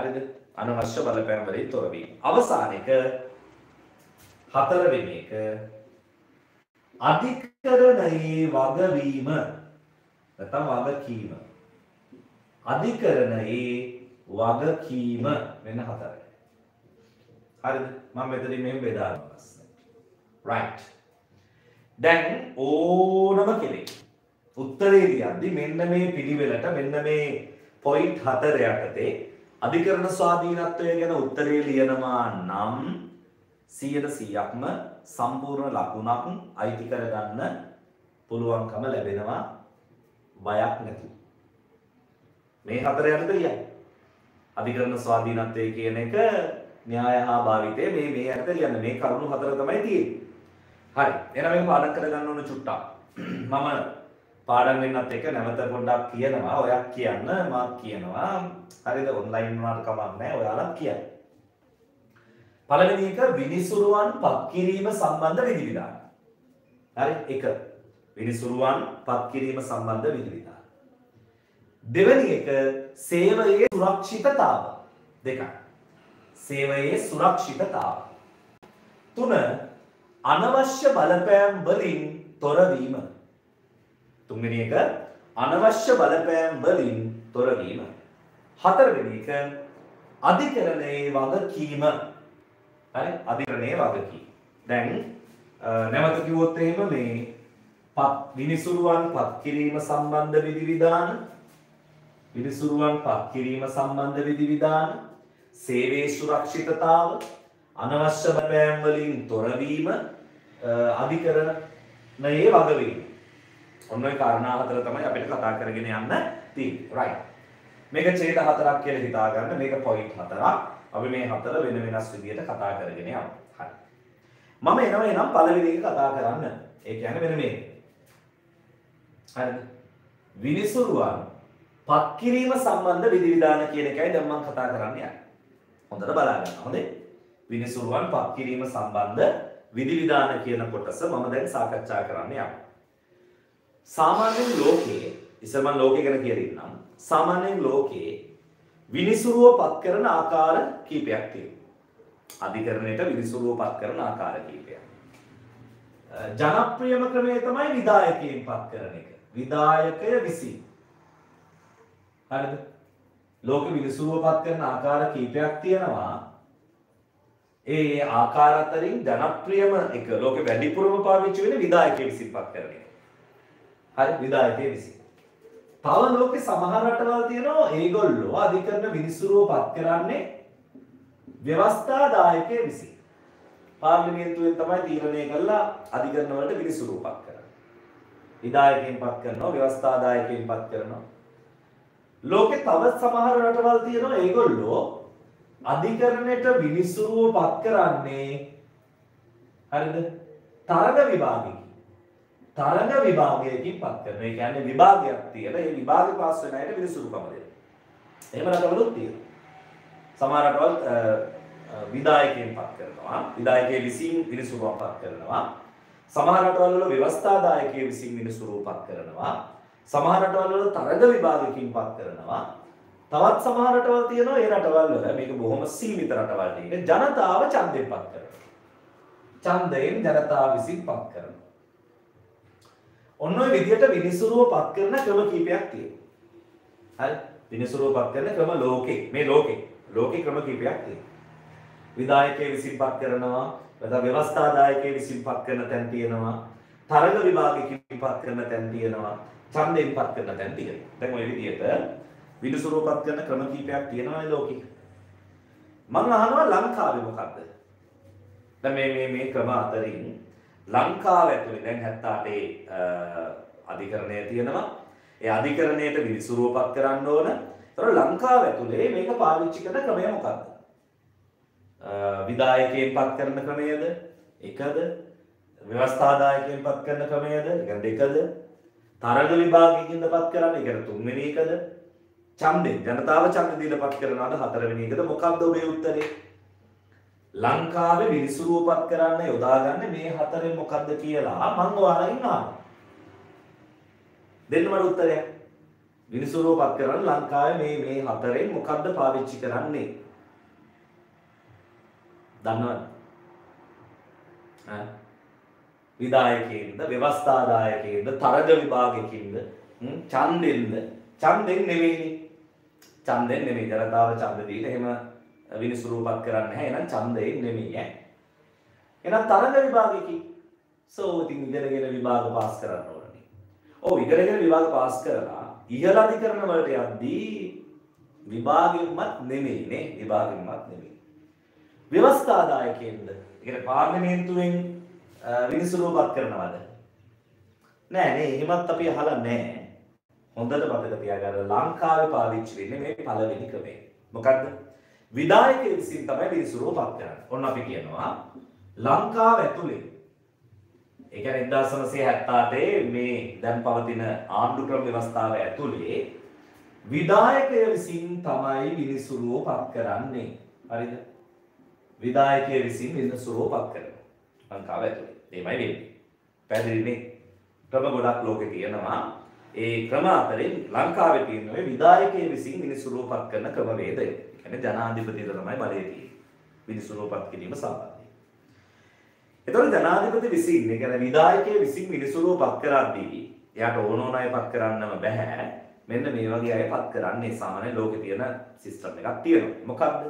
හරිද? අනවශ්‍ය බලපෑම් වලින් තොරවීම. අවසාන එක හතරවෙනි එක අධිකරණයේ වගවීම නැත්නම් වගකීම. අධිකරණයේ වගකීම වෙන හතරයි. හරිද? මම මෙතනින් මෙහෙම බෙදාගන්නවා. right. දැන් ඕනම කෙනෙක් උත්තරේ ලියද්දී මෙන්න මේ පිළිවෙලට මෙන්න මේ point 4 යටතේ අධිකරණ ස්වාධීනත්වය ගැන උත්තරේ ලියනවා නම් 100%ක්ම සම්පූර්ණ ලකුණක් අයිති කරගන්න පුළුවන්කම ලැබෙනවා බයක් නැතුව. මේ හතර යනද ලියන්න. අධිකරණ ස්වාධීනත්වය කියන එක න්‍යාය හා භාවිතයේ මේ අර්ථ ලියන්න. මේ කරුණු හතර තමයි තියෙන්නේ. හරි. එහෙනම් මේක පාඩම් කරගන්න ඕන චුට්ටක්. මම පාඩම් වෙන්නත් එක නැවත පොඩ්ඩක් කියනවා. ඔයා කියන්න මාත් කියනවා. හරිද? ඔන්ලයින් වුණාට කමක් නැහැ. ඔයාලා කියන්න. පළවෙනි එක විනිසුරුවන් පත් කිරීම සම්බන්ධ විධිවිධාන. හරි? 1. විනිසුරුවන් පත් කිරීම සම්බන්ධ විධිවිධාන. දෙවෙනි එක සේවයේ සුරක්ෂිතතාව. 2. සේවයේ සුරක්ෂිතතාව. 3. අනවශ්‍ය බලපෑම් වලින් තොරවීම. තුන්වෙනි එක අනවශ්‍ය බලපෑම් වලින් තොරවීම. හතරවෙනි එක අධිකරණයේ වගකීම. හරි අධිකරණයේ වගකීම. දැන් නැවත කිව්වොත් එහෙම මේ විනිසුරුවන් පත් කිරීම සම්බන්ධ විධිවිධාන විනිසුරුවන් පත් කිරීම සම්බන්ධ විධිවිධාන සේවයේ සුරක්ෂිතතාව අනවශ්‍ය බලපෑම් වලින් තොරවීම අධිකරණයේ වගවීම ඔන්න ඔය කාරණා හතර තමයි අපිට කතා කරගෙන යන්න තියෙන්නේ රයිට් මේක ඡේද හතරක් කියලා හිතා ගන්න මේක පොයින්ට් හතරක් අපි මේ හතර වෙන වෙනස් විදියට කතා කරගෙන යමු හරි මම එනවා එනම් පළවෙනි එක කතා කරන්න ඒ කියන්නේ මෙන්න මේ හරිද විනිසුරුවන් පත් කිරීම සම්බන්ධ විධිවිධාන කියන එකයි දැන් මම කතා කරන්න යන්නේ හොඳට බලා ගන්න හොඳේ විනිසුරුවන් පත් කිරීම සම්බන්ධ විධිවිධාන කියන කොටස මම දැන් සාකච්ඡා කරන්න යනවා. සාමාන්‍යයෙන් ලෝකයේ ඉතින් මම ලෝකය ගැන කියන්නම්. සාමාන්‍යයෙන් ලෝකයේ විනිසුරුව පත් කරන ආකාර කීපයක් තියෙනවා. අධිකරණයට විනිසුරුව පත් කරන ආකාර කීපයක්. ජනප්‍රියම ක්‍රමය තමයි විධායකයෙන් පත් කරන එක. විධායකය විසින්. හරිද? ලෝක විනිසුරුව පත් කරන ආකාර කීපයක් තියෙනවා. ඒ ආකාර අතරින් ජනප්‍රියම එක ලෝකෙ වැඩිපුරම පාවිච්චි වෙන විධායකයේ විසින් පත් කරන එක. හරි විධායකයේ විසින්. තව ලෝකෙ සමහර රටවල් තියෙනවා ඒගොල්ලෝ අධිකරණ විනිසුරුව පත් කරන්නේ ව්‍යවස්ථාදායකයේ විසින්. පාර්ලිමේන්තුවෙන් තමයි තීරණය කරලා අධිකරණ වලට විනිසුරුව පත් කරන්නේ. විධායකයෙන් පත් කරනවා ව්‍යවස්ථාදායකයෙන් පත් කරනවා. ලෝකෙ තවත් සමහර රටවල් තියෙනවා ඒගොල්ලෝ අධිකරණයට විනිසුරුව පත් කරන්නේ හරිද තරග විභාගයකින් පත් කරනවා. ඒ කියන්නේ විභාගයක් තියෙනවා. ඒ විභාගේ පාස් වෙන අයට විනිසුරුකම දෙනවා. එහෙම රටවලුත් තියෙනවා. සමහර රටවල් විධායකයෙන් පත් කරනවා. විධායකයේ විසින් විනිසුරුව පත් කරනවා. සමහර රටවල ව්‍යවස්ථාදායකයේ විසින් විනිසුරුව පත් කරනවා. සමහර රටවල තරග විභාගයකින් පත් කරනවා. තවත් සමහර රටවල් තියෙනවා ඒ රටවල් වල මේක බොහොම සීමිත රටවල් ටික ජනතාව ඡන්දයෙන් පත් කරනවා. ඡන්දයෙන් ජනතාව විසින් පත් කරනවා. ඔන්න ඔය විදිහට විනිසුරුව පත් කරන ක්‍රම කීපයක් තියෙනවා. හරි විනිසුරුව පත් කරන ක්‍රම ලෝකේ මේ ලෝකේ ක්‍රම කීපයක් තියෙනවා. විධායකයේ විසින් පත් කරනවා, නැත්නම් ව්‍යවස්ථාදායකයේ විසින් පත් කරන තැන් තියෙනවා, තරග විභාගයකින් පත් කරන තැන් තියෙනවා, ඡන්දයෙන් පත් කරන තැන් තියෙනවා. දැන් ඔය විදිහට විනිසුරුව පත් කරන ක්‍රම කීපයක් තියෙනවා ලෝකෙක. මම අහනවා ලංකාවේ මොකද්ද? දැන් මේ ක්‍රම අතරින් ලංකාව ඇතුලේ දැන් 78 අධිකරණය තියෙනවා. ඒ අධිකරණයට විනිසුරුව පත් කරන්න ඕන. ඒතර ලංකාව ඇතුලේ මේක පාවිච්චි කරන ක්‍රමය මොකද්ද? විධායකයෙන් පත් කරන ක්‍රමයද? එකද? ව්‍යවස්ථාදායකයෙන් පත් කරන ක්‍රමයද? දෙකද? තරග විභාගයකින්ද පත් කරන්නේ? තුන්වෙනි එකද? ඡන්දේ ජනතාව ඡන්ද දීලා පත් කරනවාද හතරවෙනි එකද මොකක්ද ඔබේ උත්තරේ ලංකාවේ විනිසුරුව පත් කරන්න යොදාගන්නේ මේ හතරෙන් මොකක්ද කියලා මම ඔයාලගෙන් අහනවා දෙන්න මට උත්තරය විනිසුරුව පත් කරන්න ලංකාවේ මේ හතරෙන් මොකක්ද පාවිච්චි කරන්නේ දන්නවද ආ විධායකයෙන්ද ව්‍යවස්ථාදායකයෙන්ද තරග විභාගයකින්ද ඡන්දෙන්ද ඡන්දෙන් නෙමෙයිනේ ඡන්දෙන් නෙමෙයි ජනතාව ඡන්ද දීලා එහෙම විනිසුරුවපත් කරන්නේ නැහැ එහෙනම් ඡන්දයෙන් නෙමෙයි ඈ එහෙනම් තරග විභාගයකි සෝ ඉතින් ඉගෙනගෙන විභාග පාස් කරන්න ඕනේ ඔව් ඉගෙනගෙන විභාග පාස් කරලා ඉහළ අධිකරණ වලට යද්දී විභාගෙමත් නෙමෙයිනේ විභාගෙමත් නෙමෙයි ව්‍යවස්ථාදායකයෙන්ද කියන්නේ පාර්ලිමේන්තුවෙන් විනිසුරුවපත් කරනවද? නෑ නේ, එහෙමත් අපි අහලා නෑ. හොඳට මතක තියාගන්න ලංකාවේ පාවිච්චි වෙන්නේ මේ පළවෙනි ක්‍රමය. මොකද්ද? විධායක විසින් තමයි විනිසුරුවපත් කරන්නේ. ඔන්න අපි කියනවා ලංකාව ඇතුලේ ඒ කියන්නේ 1978 මේ දැන් පවතින ආණ්ඩු ක්‍රම ව්‍යවස්ථාව ඇතුලේ විධායකය විසින් තමයි විනිසුරුවපත් කරන්නේ. හරිද? විධායකය විසින් විනිසුරුවපත් කරනවා ලංකාව ඇතුලේ. එයිමයි වෙන්නේ. පැහැදිලිනේ? ක්‍රම ගොඩක් ලෝකේ තියෙනවා. ඒ ක්‍රම අතරින් ලංකාවේ තියෙන ඔය විධායකයේ විසින් විනිසුරුවපත් කරන ක්‍රමවේදය. කියන්නේ ජනාධිපතිතුමා තමයි බලය තියෙන්නේ. විනිසුරුවපත් කිරීම සාපේක්ෂයි. ඒතකොට ජනාධිපති විසින්, ඒ කියන්නේ විධායකයේ විසින් විනිසුරුවපත් කරද්දී එයාට ඕන ඕන අයපත් කරන්නම බෑ. මෙන්න මේ වගේ අයපත් කරන්නේ සාමාන්‍ය ලෝකේ තියෙන සිස්ටම් එකක් තියෙනවා. මොකක්ද?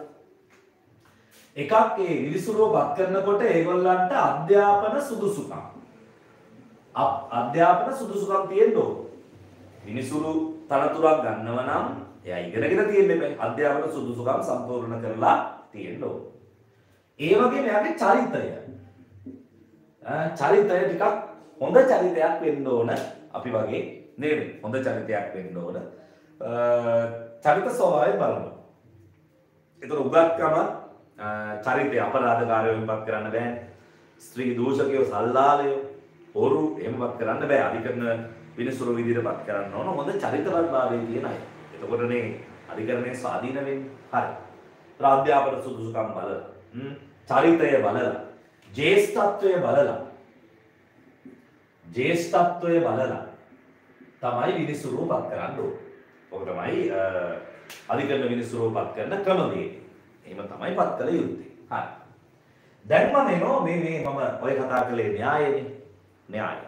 එකක් ඒ විනිසුරුවපත් කරනකොට ඒගොල්ලන්ට අධ්‍යාපන සුදුසුකම්. අධ්‍යාපන සුදුසුකම් තියෙනවා. විනිසුරු තනතුරක් ගන්නව නම් එයා ඉගෙනගෙන තියෙන්න බෑ. අධ්‍යාපන සුදුසුකම් සම්පූර්ණ කරලා තියෙන්න ඕන. ඒ වගේම එයාගේ චරිතය ටිකක් හොඳ චරිතයක් වෙන්න ඕන. අපි වගේ නේද? හොඳ චරිතයක් වෙන්න ඕන. චරිත ස්වභාවය බලනවා. ඒතර උගත්කම චරිතය අපරාධකාරයෝවත් කරන්න බෑ. ස්ත්‍රී දූෂකයෝ, සල්ලාලයෝ, හොරු එහෙමවත් කරන්න බෑ. අධිකරණ විනිසුරු විදිහටපත් කරන්න ඕන හොඳ චරිතවත්භාවයේ තියෙන අය. එතකොටනේ අධිකරණයේ ස්වාධීන වෙන්නේ. හරි. අධ්‍යාපන සුදුසුකම් බලලා, චරිතය බලලා, ජේෂ්ඨත්වය බලලා තමයි විනිසුරුපත් කරන්න ඕන. ඔක තමයි අධිකරණ විනිසුරුපත් කරන ක්‍රමවේදය. එහෙම තමයි පත් කළ යුත්තේ. හරි. දැන් මම එනවා මේ මම ඔය කතා කළේ න්‍යායයනේ. න්‍යායය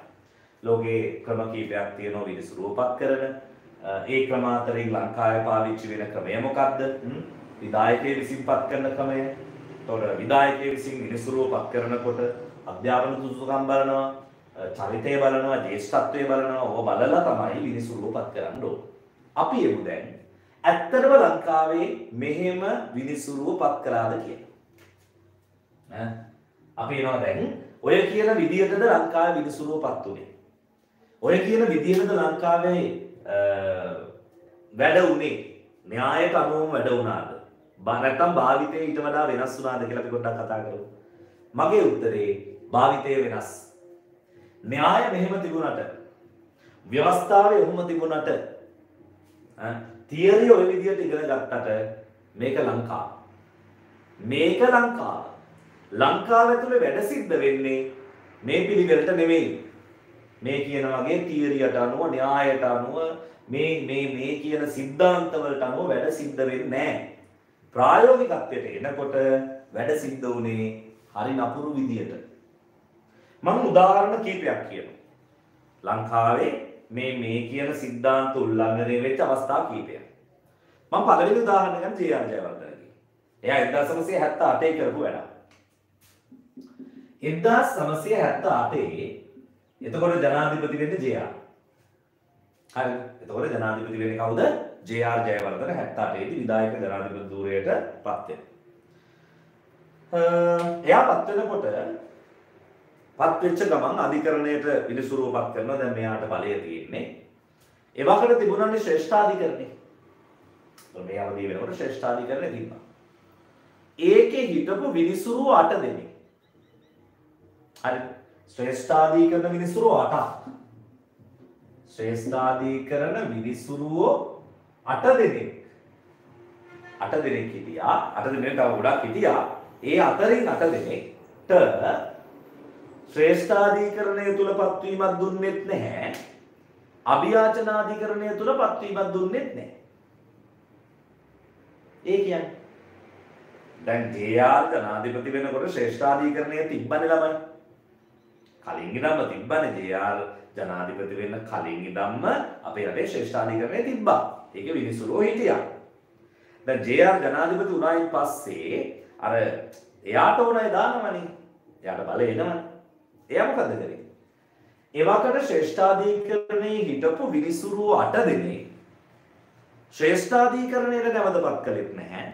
ලෝකේ ක්‍රම කීපයක් තියෙනවා විනිසුරුවපත් කරන. ඒ ක්‍රම අතරින් ලංකාවේ පාවිච්චි වෙන ක්‍රමය මොකක්ද? විධායකයේ විසින්පත් කරන ක්‍රමය. ඒතකොට විධායකයේ විසින් විනිසුරුවපත් කරනකොට අධ්‍යාපන සුදුසුකම් බලනවා, චරිතය බලනවා, ජේෂ්ඨත්වය බලනවා. ඕව බලලා තමයි විනිසුරුවපත් කරන්න ඕන. අපි එමු දැන් ඇත්තටම ලංකාවේ මෙහෙම විනිසුරුවපත් කළාද කියලා. අපි එනවා දැන් ඔය කියන විදියටද ලංකාවේ විනිසුරුවපත් උනේ? ඔය කියන විදිහට ලංකාවේ වැඩ උනේ න්‍යායට අනුව වැඩ වුණාද? නැත්නම් භාවිතයේ ඊට වඩා වෙනස් වුණාද කියලා අපි පොඩ්ඩක් කතා කරමු. මගේ උත්තරේ භාවිතයේ වෙනස්. න්‍යාය මෙහෙම තිබුණාට, ව්‍යවස්ථාවේ එහෙම තිබුණාට, තියරිය ඔය විදිහට ඉගෙන ගත්තට මේක ලංකාව. ලංකාව ඇතුලේ වැඩ සිද්ධ වෙන්නේ මේ පිළිවෙලට නෙමෙයි. මේ කියන වගේ තියරියට අනුව, න්‍යායට අනුව, මේ කියන સિદ્ધාන්ත වලට අනුව වැඩ සිද්ධ වෙන්නේ නැහැ. ප්‍රායෝගිකත්වයට එනකොට වැඩ සිද්ධ උනේ හරි නපුරු විදියට. මම උදාහරණ කීපයක් කියනවා. ලංකාවේ මේ කියන સિદ્ધාන්ත උල්ලංඝනය වෙච්ච අවස්ථා කීපයක්. මම පළවෙනි උදාහරණ ගන්න J.R ජයවර්ධනගේ. එයා 1978 කරපු වැඩක්. 1978 එතකොට ජනාධිපති වෙන්නේ J.R. හරි. එතකොට ජනාධිපති වෙන්නේ කවුද? J.R. ජයවර්ධන 78 දී විධායක ජනාධිපති ධූරයට පත් වෙනවා. එයා පත් වෙනකොට පත් වෙච්ච ගමන් අධිකරණයට විනිසුරුවපත් කරනවා. දැන් මෙයාට බලය තියෙන්නේ. ඒ වකට තිබුණානේ ශ්‍රේෂ්ඨාධිකරණේ. ඒතකොට මේ අවදී වෙනකොට ශ්‍රේෂ්ඨාධිකරණේ තිබ්බා. ඒකේ හිටපු විනිසුරුව 8 දෙනෙක්. හරි. ශ්‍රේෂ්ඨාධිකරණ විනිසුරුවෝ 8ක්. ශ්‍රේෂ්ඨාධිකරණ විනිසුරුවෝ 8 දෙනෙක්. 8 දෙනෙක් හිටියා. 8 දෙනෙක් තව ගොඩක් හිටියා. ඒ අතරින් 8 දෙනෙක්ට ශ්‍රේෂ්ඨාධිකරණය තුල පත්වීමක් දුන්නෙත් නැහැ. අභියාචනාධිකරණය තුල පත්වීමක් දුන්නෙත් නැහැ. ඒ කියන්නේ දැන් J.R. ජනාධිපති වෙනකොට ශ්‍රේෂ්ඨාධිකරණය තිබ්බනේ ළමයි. කලින් ඉඳන්ම තිබ්බනේ J.R. ජනාධිපති වෙන්න කලින් ඉඳන්ම අපේ රටේ ශ්‍රේෂ්ඨාධිකරණය තිබ්බා. ඒක විනිසුරුව හිටියා. දැන් J.R. ජනාධිපති වුණායින් පස්සේ අර එයාට ඕනයි දානවනේ. එයාට බලය එනවනේ. එයා මොකද කරේ? එවකට ශ්‍රේෂ්ඨාධිකරණයේ හිටපු විනිසුරුව 8 දෙනෙක් ශ්‍රේෂ්ඨාධිකරණයට නැවතපත් කළෙත් නැහැ.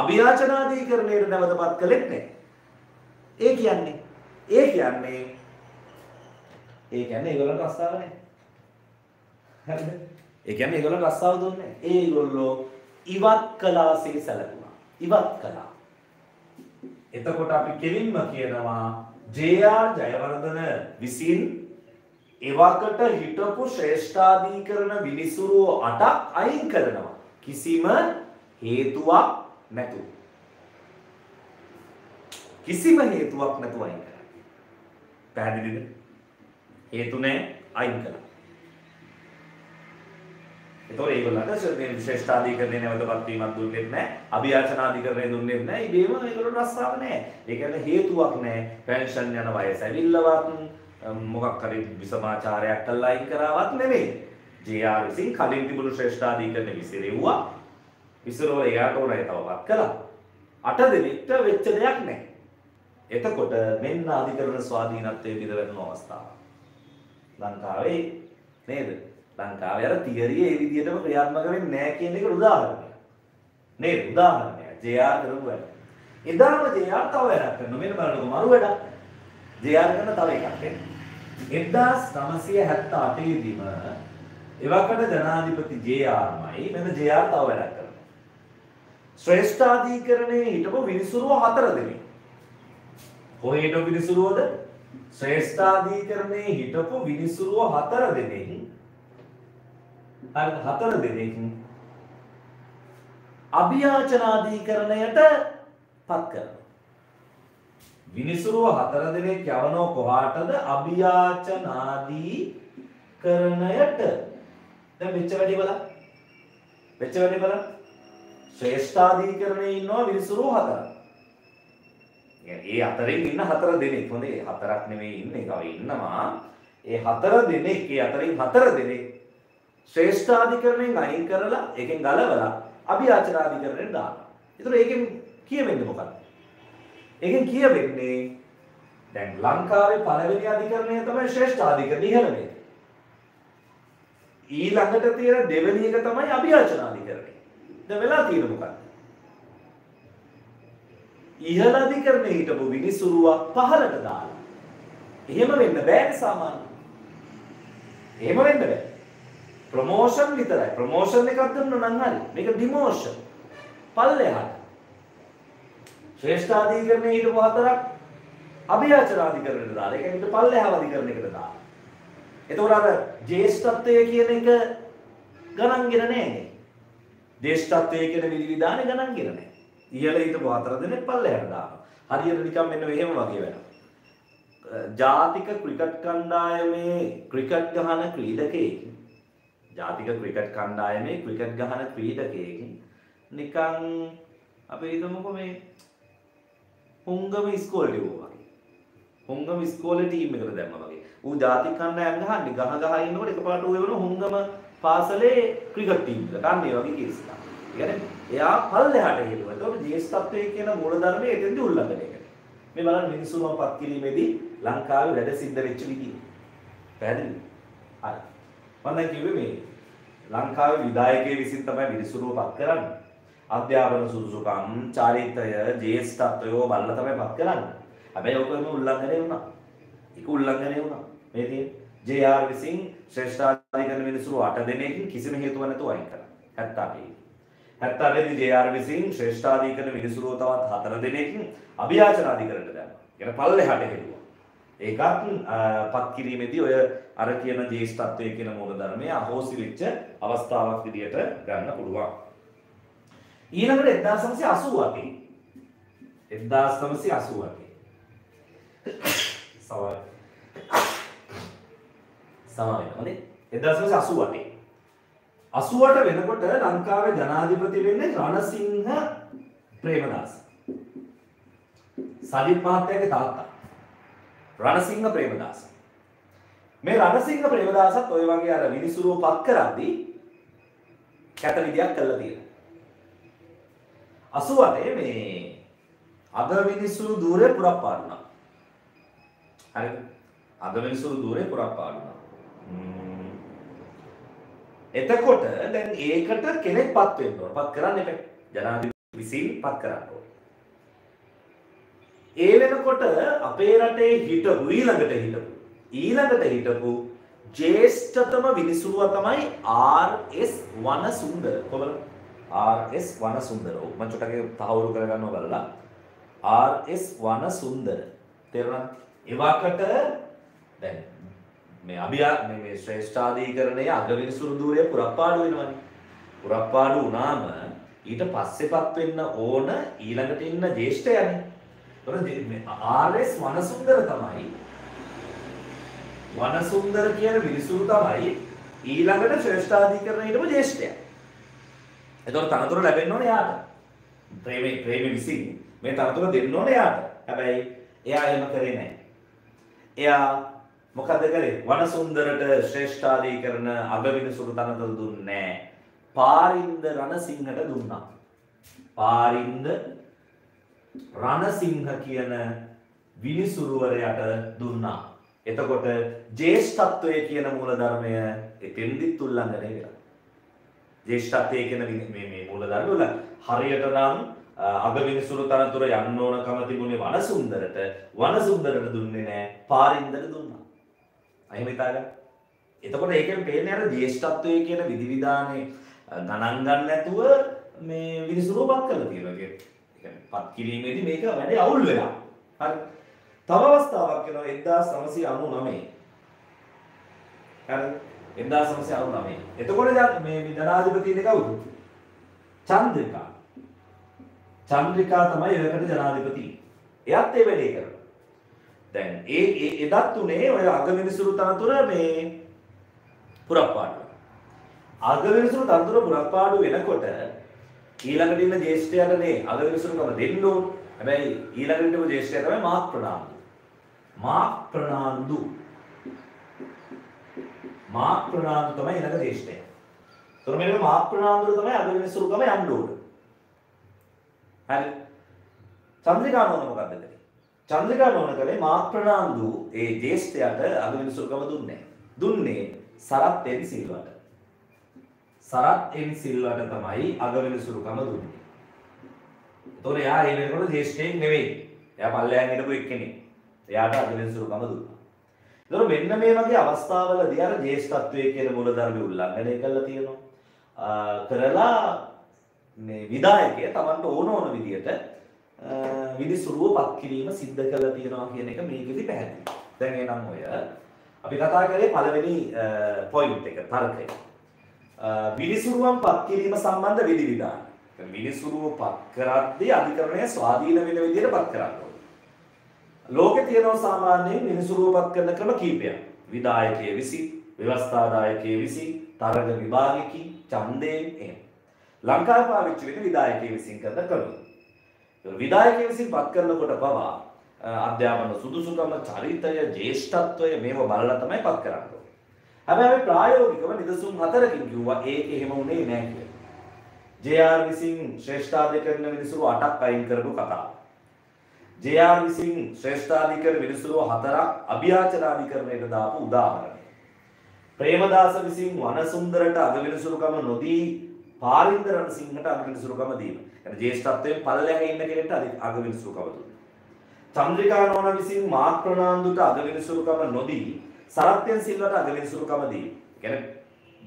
අභියාචනාධිකරණයට නැවතපත් කළෙත් නැහැ. එතකොට අපි කෙලින්ම කියනවා ජේ.ආර්. ජයවර්ධන විසින් එවකට හිටපු ශ්‍රේෂ්ඨාධිකරණ විනිසුරුව 8ක් අයින් කරනවා කිසිම හේතුවක් නැතුව. කිසිම හේතුවක් නැතුව අයින් කරා. පැහැදිලිද? හේතු නැහැ අයින් කළා. එතකොට ඒගොල්ලන්ට මේ විශේෂ අධිකරණේ නැවතපත් වීමක් දුන්නේ නැහැ. අභියාචන අධිකරණේ දුන්නේ නැහැ. ඉබේම ඒගොල්ලන්ට රස්සාව නැහැ. ඒ කියන්නේ හේතුවක් නැහැ. පෙන්ෂන් යන වයස ඇවිල්ලවත් මොකක් හරි විසමාචාරයක් කළා අයින් කරාවත් නෙමෙයි. ජේ.ආර්. විසින් කලින් තිබුණු ශ්‍රේෂ්ඨ අධිකරණේ විසිරෙව්වා. විසිරෝ එයාට උනායි තවපත් කළා. 8 දිනෙකට වෙච්ච දෙයක් නැහැ. එතකොට මෙන්න අධිකරණ ස්වාධීනත්වයේ පිටවෙන අවස්ථාව. ලංකාවේ නේද? ලංකාවේ අර තියරිය ඒ විදිහටම ක්‍රියාත්මක වෙන්නේ නැහැ කියන එක උදාහරණයක්. නේද? උදාහරණයක්. ජේ.ආර්. කරුවා. එදාම ජේ.ආර්. තව වැඩක් කරනවා. මෙන්න බලන්න මරු වැඩක්. ජේ.ආර්. කරන තව එකක් එන්න. 1978 දීම එවකට ජනාධිපති ජේ.ආර්. මයි මෙන්න ජේ.ආර්. තව වැඩක් කරනවා. ශ්‍රේෂ්ඨාධිකරණයේ හිටපු විනිසුරුව 4 දෙනෙක්. කොහේට විනිසුරුවද? ශ්‍රේෂ්ඨාධිකරණයේ හිටපු විනිසුරුව 4 දෙනෙක්. අභියාචනාධිකරණයට පත් කරනවා. විනිසුරුව 4 දිනක් යවනෝ කොහාටද? අභියාචනාධිකරණයට. දැන් මෙච්ච වැඩි බලන්න. මෙච්ච වැඩි බලන්න. ශ්‍රේෂ්ඨාධිකරණයේ ඉන්නවා විනිසුරුව 4. ඒ අතරින් ඉන්න 4 දිනක්. හොඳේ 4ක් නෙමෙයි ඉන්නේ. ඒකව ඉන්නවා. ඒ 4 දිනක් ඒ අතරින් 4 දිනක් ශ්‍රේෂ්ඨාධිකරණයෙන් අයින් කරලා ඒකෙන් ගලවලා අභියාචනාධිකරණයට දානවා. ඒතර ඒකෙන් කියවෙන්නේ මොකක්ද? ඒකෙන් කියවෙන්නේ දැන් ලංකාවේ පළවෙනි අධිකරණය තමයි ශ්‍රේෂ්ඨාධිකරණය ඉහළම. ඊළඟට තියෙන දෙවෙනි එක තමයි අභියාචනාධිකරණය. දැන් වෙලා තියෙන මොකක්ද? ඉහළ අධිකරණයේ හිටපු විනිසුරුවක් පහළට දාලා. එහෙම වෙන්න බෑ සාමාන්‍යයෙන්. එහෙම වෙන්න බෑ. ප්‍රොමෝෂන් විතරයි. ප්‍රොමෝෂන් එකක් දුන්න නම් හරි. මේක ඩිමෝෂන්. පල්ලෙහාට. ශ්‍රේෂ්ඨ අධිකරණයේ ඊට පහතරක් අභියාචන අධිකරණයට දාලා. ඒක ඊට පල්ලෙහාව අධිකරණයකට දාලා. එතකොට අර ජේෂ්ඨත්වය කියන එක ගණන්ගෙන නැහැ. දේශ්ඨත්වය කියන විවිධානේ ගණන්ගෙන නැහැ. ඉහළ ඊට පහතර දෙනෙක් පල්ලෙහාට දානවා. හරියට නිකන් මෙන්න මෙහෙම වගේ වෙනවා. ජාතික ක්‍රිකට් කණ්ඩායමේ ක්‍රිකට් ගහන ක්‍රීඩකයෙක් ජාතික ක්‍රිකට් කණ්ඩායමේ ක්‍රිකට් ගහන ක්‍රීඩකයෙක් නිකන් අපි හිතමුකෝ මේ හොංගම ඉස්කෝලේ වගේ හොංගම ඉස්කෝලේ ටීම් එකකට දැම්මා වගේ ඌ ජාතික කණ්ඩායම ගහන්නේ ගහ ඉන්නකොට එකපාරට ඌ එවන හොංගම පාසලේ ක්‍රිකට් ටීම් එකට ගන්න ඒ වගේ කේස් එකක්. ඒ කියන්නේ එයා පල්ලෙහාට හිරුවා. ඒතකොට ජේෂ්ඨත්වයේ කියන මූලධර්මයේ එතෙන්දී උල්ලංඝනය කරනවා. මේ බලන්න මිනිසුන්වපත් කිරීමේදී ලංකාවේ වැඩ සිද්ධ වෙච්ච විදිහ. පැහැදිලිද? හරි. මම කියුවේ මේ ලංකාවේ විධායකයේ විසින් තමයි විනිසුරුව පත් කරන්නේ. අධ්‍යාපන සුසුකම්, චාරිත්‍රය, ජේෂ්ඨත්වය බලලා තමයි පත් කරන්නේ. හැබැයි ඔකම උල්ලංඝනය වුණා. ඒක උල්ලංඝනය වුණා. මේ තියෙන්නේ ජේ.ආර්. විසින් ශ්‍රේෂ්ඨාධිකරණ විනිසුරුව 8 දෙනෙකින් කිසිම හේතුවක් නැතුව අයින් කළා. 72. 72 දී ජේ.ආර්. විසින් ශ්‍රේෂ්ඨාධිකරණ විනිසුරුව තවත් 4 දෙනෙකින් අභියාචන අධිකරණයට දැම්මා. ඒක පල්ලෙහාට හෙළුවා. ඒකත් පත් කිරීමේදී ඔය අර කියන ජේෂ්ඨත්වයේ කියන මූලධර්මයේ අහෝසි වෙච්ච අවස්ථාවක් විදියට ගන්න පුළුවන්. ඊළඟට 1988 සමහරවිට 1988 වෙනකොට ලංකාවේ ජනාධිපති වෙන්නේ රණසිංහ ප්‍රේමදාස. සජිත් මහත්තයාගේ තාත්තා රණසිංහ ප්‍රේමදාස. මේ රණසිංහ ප්‍රේමදාසත් ඔය වගේ අර විනිසුරුව පත් කරද්දී කැත විදියක් කළා තියෙනවා. 88 මේ අද විනිසුරු ධූරේ පුරක් පාරුණා. හරිද? අද විනිසුරු ධූරේ පුරක් පාරුණා. එතකොට දැන් ඒකට කෙනෙක් පත් වෙන්න ඕන. පත් කරන්න එපා. ජනාධිපති විසින් පත් කරන්න ඕන. ඒ වෙනකොට අපේ රටේ හිටපු ඊළඟට හිටපු ජේෂ්ඨතම විනිසුරුව තමයි ආර්.එස්. වනසුන්දර. කොහොමද? ආර්.එස්. වනසුන්දර. මම චොටගේ තහවුරු කරගන්නවා බලලා. ආර්.එස්. වනසුන්දර. තේරුණාද? එවකට දැන් මේ අභියා මේ ශ්‍රේෂ්ඨාධිකරණයේ අග විනිසුරු ධූරය පුරප්පාඩු වෙනවානේ. පුරප්පාඩු වුණාම ඊට පස්සෙපත් වෙන්න ඕන ඊළඟට ඉන්න ජේෂ්ඨයනේ. ඒතකොට මේ ආර්.එස්. වනසුන්දර තමයි වනසුන්දර කියන විනිසුරු තමයි ඊළඟට ශ්‍රේෂ්ඨාධිකරණයටම ජේෂ්ඨයා. ඒතකොට තනතුර ලැබෙන්න ඕනේ යාට. ප්‍රේමේ විසින් මේ තනතුර දෙන්න ඕනේ යාට. හැබැයි එයා එහෙම කරේ නැහැ. එයා මොකද කරේ? වනසුන්දරට ශ්‍රේෂ්ඨාධිකරණ අග විනිසුරු තනතුර දුන්නේ නැහැ. පාරින්ද රණසිංහට දුන්නා. පාරින්ද රණසිංහ කියන විනිසුරුවරයාට දුන්නා. එතකොට ජේෂ්ඨත්වය කියන මූලධර්මය එතෙන්දිත් උල්ලංඝනය වෙනවා. ජේෂ්ඨත්වය කියන මේ මූලධර්ම වල හරියට නම් අග විනිසුරු තනතුර යන්න ඕනකම තිබුණේ වනසුන්දරට. වනසුන්දරට දුන්නේ නැහැ. පාරින්දට දුන්නා. අයිම හිතාගන්න. එතකොට ඒකෙන් පේන්නේ අර ජේෂ්ඨත්වයේ කියන විධිවිධානයේ ගණන් ගන්න නැතුව මේ විනිසුරුවපත් කරලා තියෙනවා. ඒ කියන්නේ පත් කිරීමේදී මේක වැඩි අවුල් වෙනවා. හරි. තව අවස්ථාවක් වෙනවා 1999. හරි. 1999. එතකොට දැන් මේ ජනාධිපතිනේ කවුද? චන්ද්‍රිකා. චන්ද්‍රිකා තමයි ඒකට ජනාධිපති. එයාත් ඒ වැඩේ කරනවා. දැන් ඒ එදත් උනේ ඔය අග විනිසුරු තනතුර මේ පුරප්පාඩු. අග විනිසුරු තනතුර පුරප්පාඩු වෙනකොට ඊළඟට ඉන්න ජේෂ්ඨයාට නේ අග විනිසුරුකම දෙන්න ඕන. හැබැයි ඊළඟට ඉන්න ජේෂ්ඨයා තමයි මාක් ප්‍රනාන්දු. මාක් ප්‍රනාන්දු තමයි ඊළඟ ජේෂ්ඨයා. ඒතර මෙන්න මාක් ප්‍රනාන්දු තමයි අග විනිසුරුකම යන්න ඕන. හරි. චන්ද්‍රිකානෝන මොකද්ද කරේ? චන්ද්‍රිකානෝන කරේ මාක් ප්‍රනාන්දු ඒ ජේෂ්ඨයාට අග විනිසුරුකම දුන්නේ සරත් එන් සිල්වට තමයි අග විනිසුරුකම දුන්නේ. ඒතොර එයා ඒ වෙනකොට ජේෂ්ඨයෙක් නෙවෙයි. එයා පල්ලෙයන් හිටපු එක්කෙනෙක්. එයාට අග විනිසුරුකම දුන්නා. ඒතොර මෙන්න මේ වගේ අවස්ථාවලදී අර ජේෂ්ඨත්වයේ කියන මූලධර්ම උල්ලංඝනය කරලා තියෙනවා. කරලා මේ විධායකය Tamanට ඕන විදියට විනිසුරුවපත් කිරීම සිද්ධ කරලා තියෙනවා කියන එක මේකෙදි පැහැදිලි. දැන් එනම් ඔය අපි කතා කරේ පළවෙනි පොයින්ට් එක තර්කය. විනිසුරුවන්පත් කිරීම සම්බන්ධ විධිවිධාන. විනිසුරුවපත් කරද්දී අධිකරණය ස්වාධීන වෙන විදිහටපත් කරන්න ඕනේ. ලෝකේ තියෙන සාමාන්‍යයෙන් විනිසුරුවපත් කරන ක්‍රම කීපයක්. විධායකයේ විසි, ව්‍යවස්ථාදායකයේ විසි, තරග විභාගිකී, ඡන්දයෙන් එහෙම. ලංකාවේ පාවිච්චි වෙන විධායකයේ විසින් කරන ක්‍රම. විධායකයේ විසින්පත් කරනකොට පවා අධ්‍යාපන සුදුසුකම චරිතය ජේෂ්ඨත්වය මේවා බලලා තමයි පත් කරන්න ඕනේ. හැබැයි ප්‍රායෝගිකව නිදසුන් හතරකින් කිව්වා ඒක එහෙම උනේ නැහැ කියලා. ජේ.ආර්. විසින් ශ්‍රේෂ්ඨාධිකරණ විනිසුරු 8ක් අයින් කරපු කතාව. ජේ.ආර්. විසින් ශ්‍රේෂ්ඨාධිකරණ විනිසුරු 4ක් අභියාචනාධිකරණයට දාපු උදාහරණය. ප්‍රේමදාස විසින් වනසුන්දරට අග විනිසුරුකම නොදී පාරින්ද රණසිංහට අග විනිසුරුකම දීම. يعني ජේෂ්ඨත්වයෙන් පළලැහැ ඉන්න කෙනෙක්ට අග විනිසුරුකම දුන්නා. චන්ද්‍රිකා නෝන විසින් මාක් ප්‍රනාන්දුට අග විනිසුරුකම නොදී සරත්යන් සිල්වට අග විනිසුරුකම දී. ඒ කියන්නේ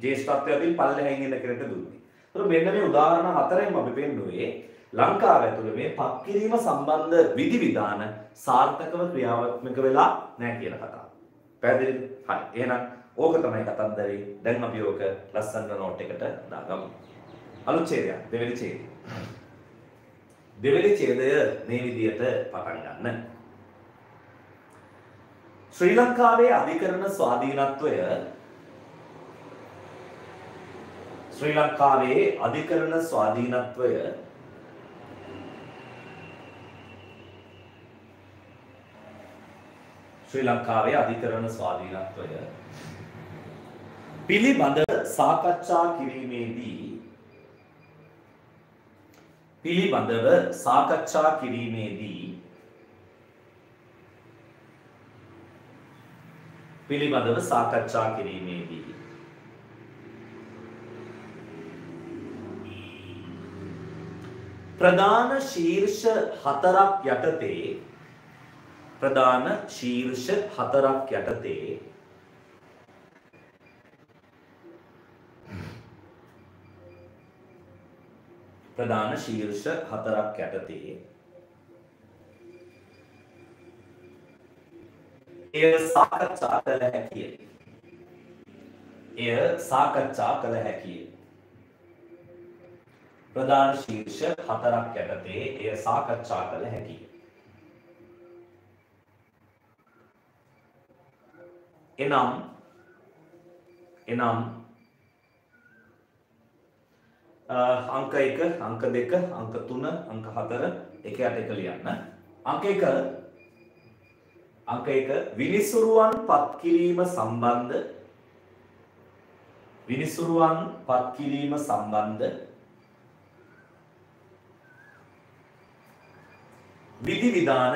ජේෂ්ඨත්වයෙන් පල්ලෙහින් ඉන්න කෙනෙක්ට දුන්නේ. ඒතර මෙන්න මේ උදාහරණ හතරෙන් අපි පෙන්නුවේ ලංකාව ඇතුළේ මේ පත් කිරීම සම්බන්ධ විධිවිධාන සාර්ථකව ක්‍රියාත්මක වෙලා නැහැ කියන කතාව. පැහැදිලිද? හරි. එහෙනම් ඕක තමයි කතන්දරේ. දැන් අපි ඕක ලස්සන නෝට් එකට දාගමු. අලුත් ඡේදය දෙවෙනි ඡේදය. දෙවෙනි ඡේදය මේ විදිහට පටන් ගන්න. ශ්‍රී ලංකාවේ අධිකරණ ස්වාධීනත්වය පිළිබඳ සාකච්ඡා කිරීමේදී ප්‍රධාන ශීර්ෂ 4ක් යටතේ ප්‍රධාන ශීර්ෂ හතරක් යටතේ अंक एक, अंक देख, अंक तुन, अंक हतर एक अंक एक विनिसुरुवान पत्किलीम संबंध विधिविधान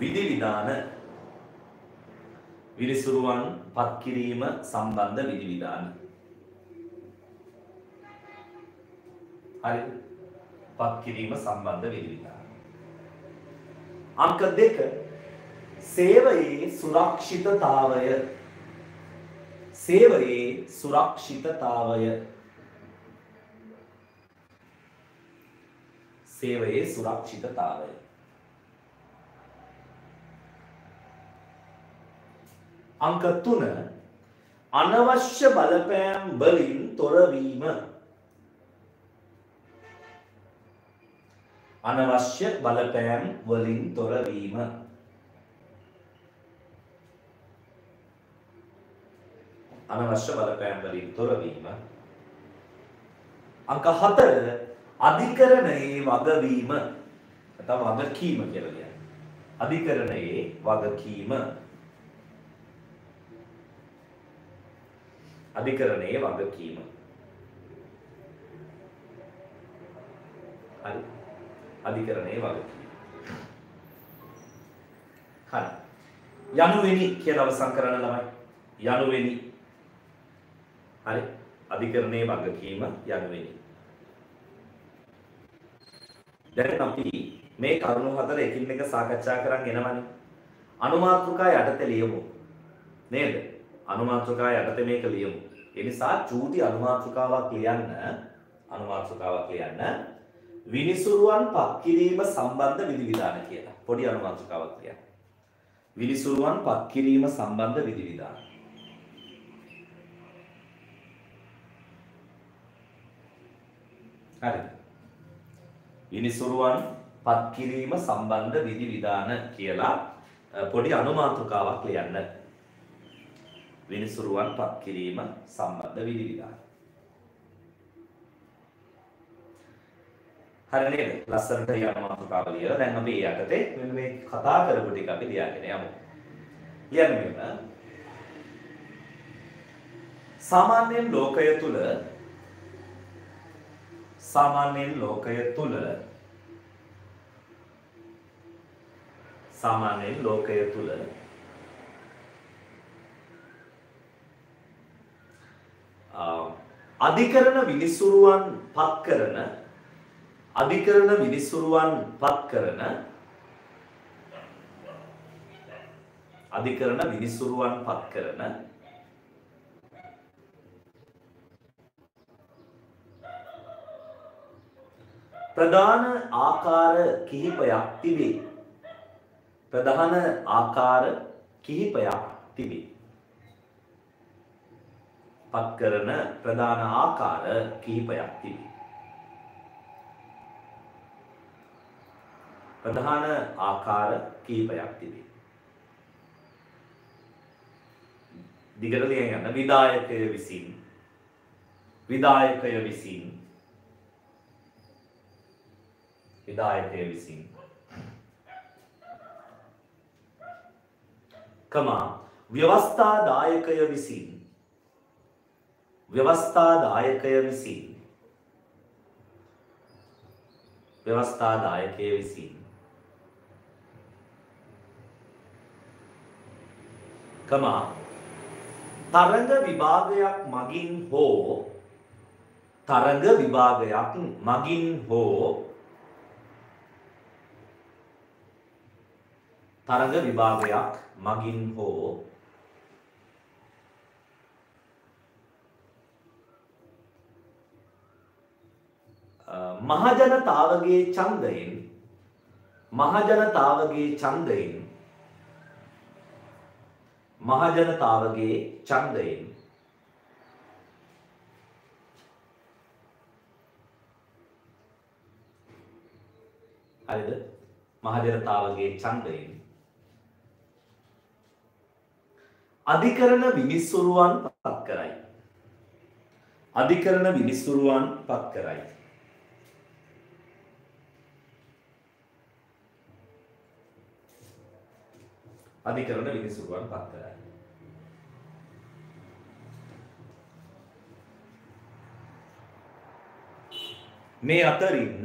विनिसुरुवान पत्किलीम संबंध विधिविधान संबंध अंक देख सेवये सुरक्षिततावय अंक तुन अनवश्य बलपैम बलिन तोरवीम अनवश्य बलपैम वलिं तोरवीम अनवश्य बलपैम वलिं तोरवीम अंक हतर अधिकरणे वगवीम अथवा वगकीम කියලා කියන්නේ अधिकरणे वगकीम अधिकरणे वगकीम හරි अधिकरणे वगकीम යනුවෙනි කියලා අවසන් කරන්න ළමයි යනුවෙනි හරි अधिकरणे वगकीम යනුවෙනි දැන් අපි මේ කරුණු හතර එකින් එක සාකච්ඡා කරන් එනවනේ අනුමාත්‍රකා යටතේ ලියමු නේද අනුමාත්‍රකා යටතේ මේක ලියමු ඒ නිසා චූටි අනුමාත්‍රකාවක් ලියන්න विनिसुरुवान पक्किरीम संबंध विधिविधान කියලා පොඩි අනුමාත්‍රකාවක් ලියන්න विनिसुरुवान पक्किरीम संबंध विधिविधान හරි विनिसुरुवान पक्किरीम संबंध विधिविधान කියලා පොඩි අනුමාත්‍රකාවක් ලියන්න विनिसुरुवान पक्किरीम संबंध विधिविधान හරි නේද ලස්සනට යනවාතුකාව ලියලා දැන් අපි ඒ යටතේ මෙන්න මේ කතා කරපු ටික අපි ලියාගෙන යමු. කියන්නේ මෙන්න සාමාන්‍යයෙන් ලෝකය තුල අධිකරණ විනිසුරුවන් පත් කරන अधिकरण विनिसुरुवान पत्करण प्रधान आकार किहिपयाक तिबे प्रधान आकार किहिपयाक तिबे दिगट लियන්න විදායකය විසින් කමා ව්‍යවස්ථාදායකය විසින් තරංග විභාගයක් මගින් හෝ මහජනතාවගේ ඡන්දයෙන් හරිද මහජනතාවගේ ඡන්දයෙන් අධිකරණ විනිසුරුවන් පත් කරයි මේ අතරින්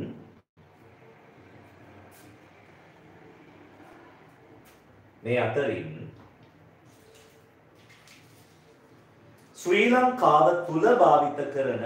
ශ්‍රී ලංකාව තුල භාවිත කරන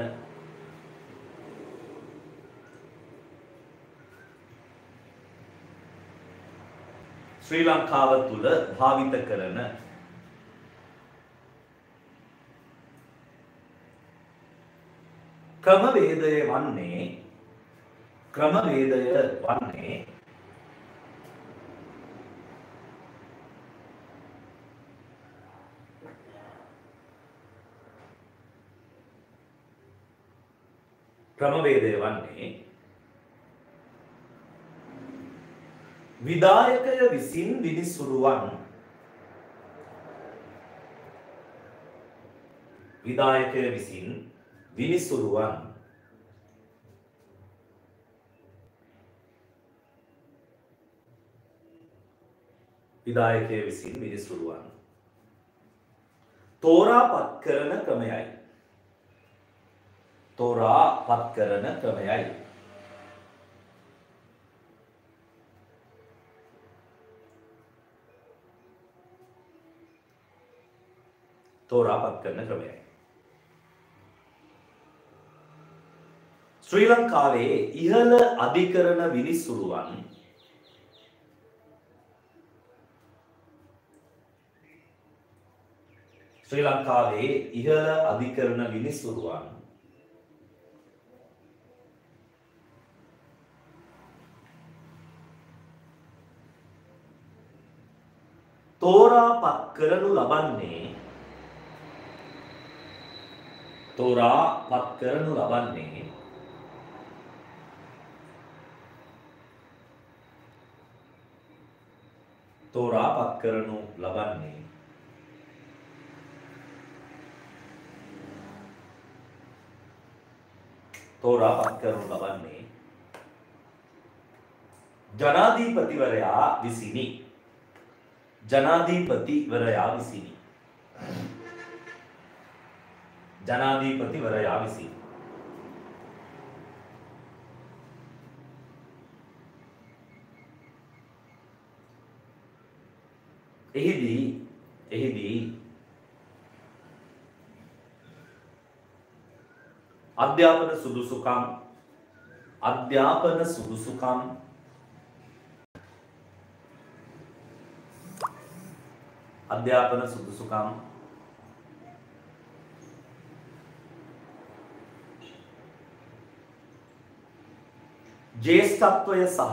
ක්‍රමවේදය වන්නේ විධායකය විසින් විනිසුරුවන් තෝරාපත් කරන ක්‍රමයයි තෝරාපත් කරන ක්‍රමයයි ශ්‍රී ලංකාවේ ඉහළ අධිකරණ විනිසුරුවන් තෝරාපත් කරනු ලබන්නේ ජනාධිපතිවරයා විසිනි එහිදී අධ්‍යාපන සුදුසුකම් ජේෂ්ඨත්වය සහ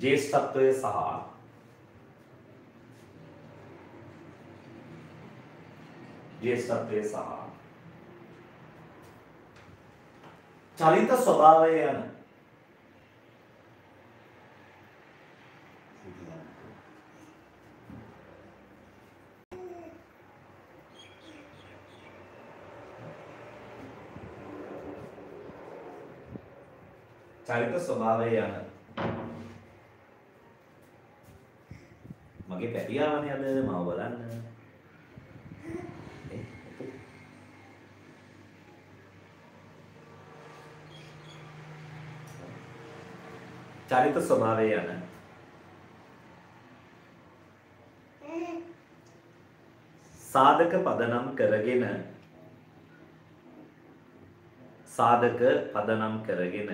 චරිත ස්වභාවය යන මගේ පැටියාවනේ අද මම බලන්න साधक पदनम करगिन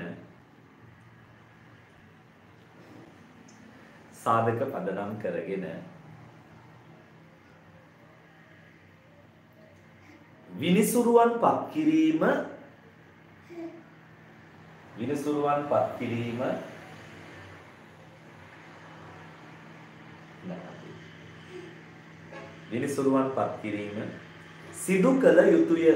විනිසුරුවන් පත් කිරීම සිදු කළ යුතුය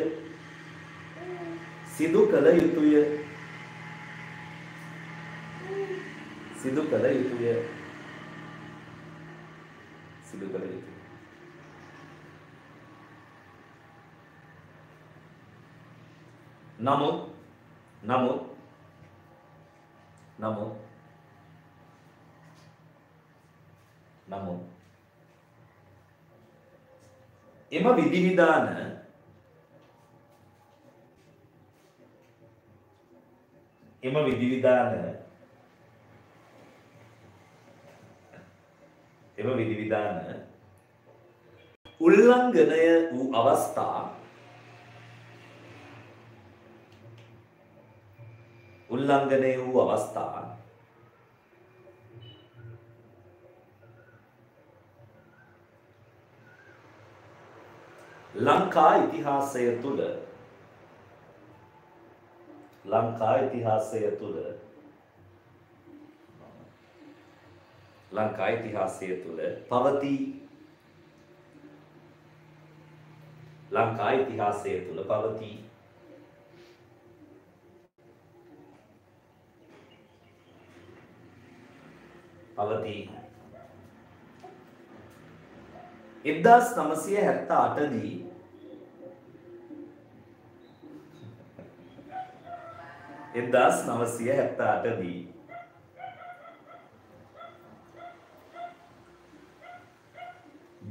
නමුත් එම විධිවිධාන උල්ලංඝනය වූ අවස්ථා ලංකා ඉතිහාසය තුළ පවතී.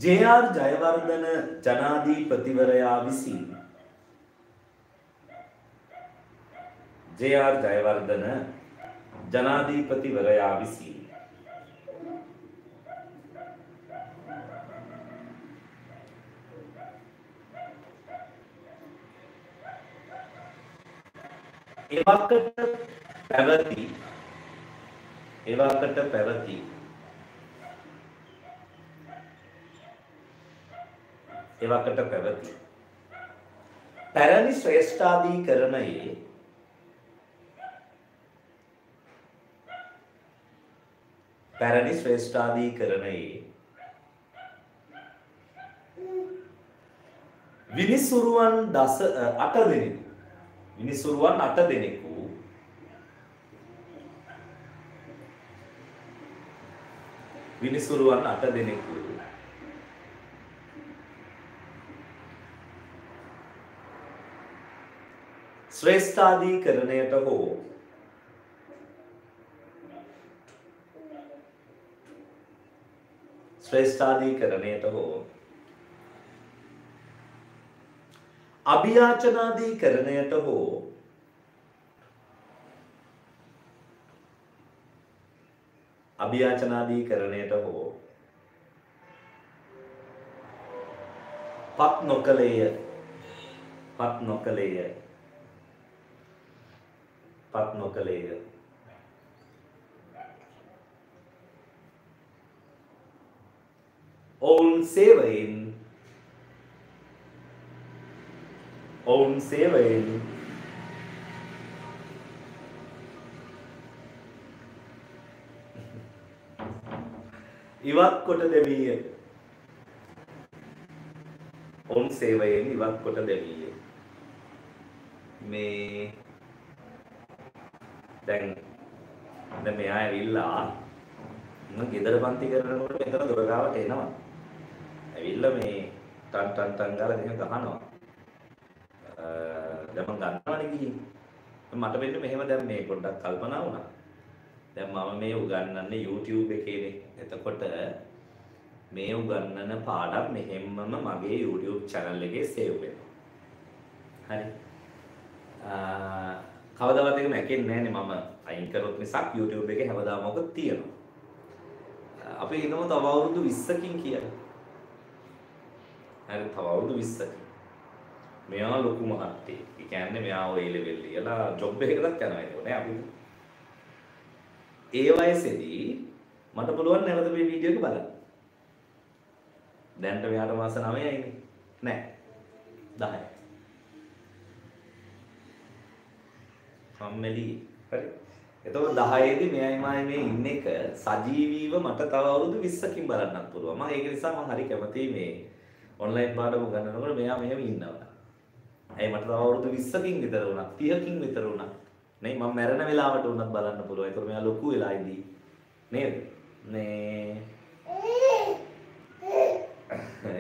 J.R ජයවර්ධන ජනාධිපතිවරයා විසින් එවකට පැවති පැරණි ශ්‍රේෂ්ඨාධිකරණයේ විනිසුරුවන් 8 දෙනෙකු ශ්‍රේෂ්ඨාධිකරණයට හෝ අභියාචනාධිකරණයට හෝ පත් නොකලේය ඔවුන් සේවයෙන් ඉවත් කොට දෙවිය. මේ දැන් මෙයා ඇවිල්ලා මම ගෙදර පන්ති කරනකොට මෙතන දොරගාවට එනවා. ඇවිල්ලා මේ ටන් ටන් ටන් ගාලා දෙන ගහනවා. දැන් මම ගන්නවනේ ගිහින්. මට වෙන්නේ මෙහෙම දැන් මේ පොඩ්ඩක් කල්පනා වුණා. දැන් මම මේ උගන්වන්නේ YouTube එකේනේ. එතකොට මේ උගන්නන පාඩම් මෙහෙම්මම මගේ YouTube channel එකේ save වෙනවා. හරි. කවදාවත් එක මැකෙන්නේ නැහනේ මම අයින් කරොත් මිසක් YouTube එකේ හැමදාම ඔක තියෙනවා. අපි හිතමු තව අවුරුදු 20කින් කියලා. හරි තව අවුරුදු 20කින්. මෙයා ලොකු මහත්තයෙක්. ඒ කියන්නේ මෙයා ඒ ලෙවල් එලා ජොබ් එකකටත් යනවා නේද අපි. ඒ වයසේදී මට පුළුවන් නැවත මේ වීඩියෝ එක බලන්න. දැන්ට මෙයාට මාස 9යිනේ. නෑ 10යි. කම්මැලි. හරි. එතකොට 10 දී මෙයයි මායි මේ ඉන්න එක සජීවීව මට තව අවුරුදු 20කින් බලන්නත් පුළුවන්. මම ඒක නිසා මම හරි කැමතියි මේ ඔන්ලයින් පාඩම ගන්නකොට මෙයා මෙහෙම ඉන්නවා. ඇයි මට තව අවුරුදු 20කින් විතර වුණා 30කින් විතර වුණා. නේ මම මැරෙන වෙලාවට වුණත් බලන්න පුළුවන්. ඒතර මෙයා ලොකු වෙලා ඉදී. නේද? මේ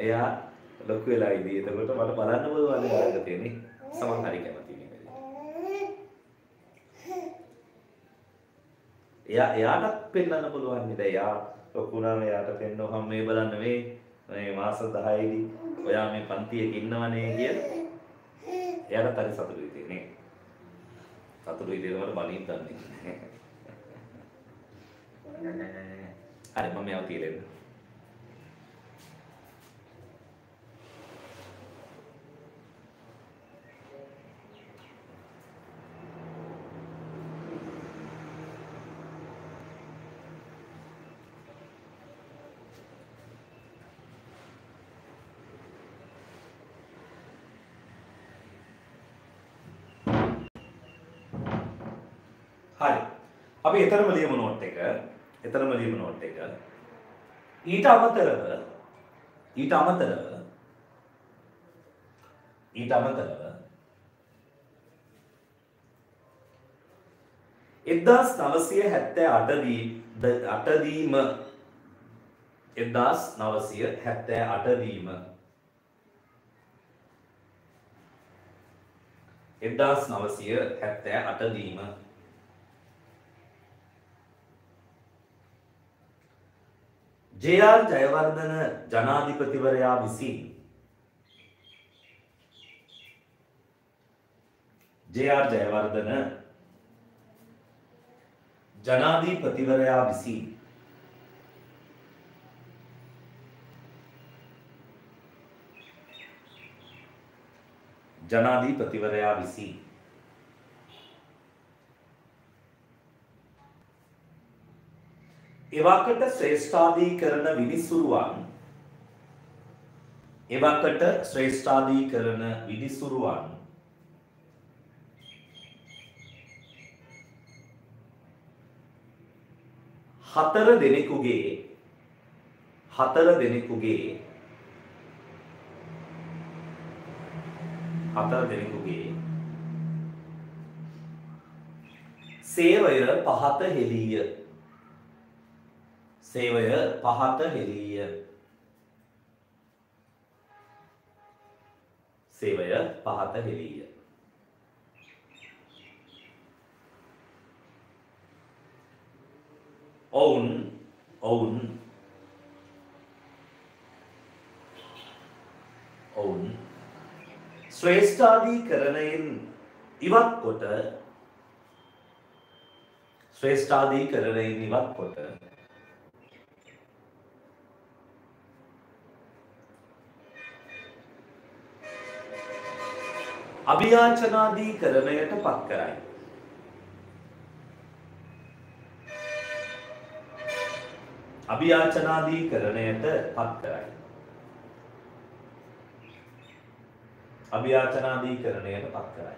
එයා ලොකු වෙලා ඉදී. එතකොට මට බලන්න පුළුවන් ඊළඟට තියෙන්නේ. සමහර හරි කැමතියි. එයාටත් පෙන්නන්න පුළුවන් නේද? එයා ලොකුනම් එයාට පෙන්නවහම මේ බලන්න මේ මාස 10 දී ඔයා මේ පන්තියක ඉන්නවනේ කියලා. එයාට හරි සතුටුයි තියෙන්නේ. සතුටුයි දෙනවට බලින් දන්නේ. හරි මම මේව తీරෙන්න. හරි. අපි එතරම් ලියමු නෝට් එක. ඊට අමතරව 1978 දීම J.R Jayawardene ජනාධිපතිවරයා විසින් ජනාධිපතිවරයා විසින් එවකට ශ්‍රේෂ්ඨාධිකරණ විනිසුරුවන් හතර දෙනෙකුගේ සේවය පහත හෙළීය. සේවය පහත හෙළීය. ඔවුන් ශ්‍රේෂ්ඨාධිකරණයෙන් ඉවත් කොට අභියාචනාධිකරණයට පත් කරයි.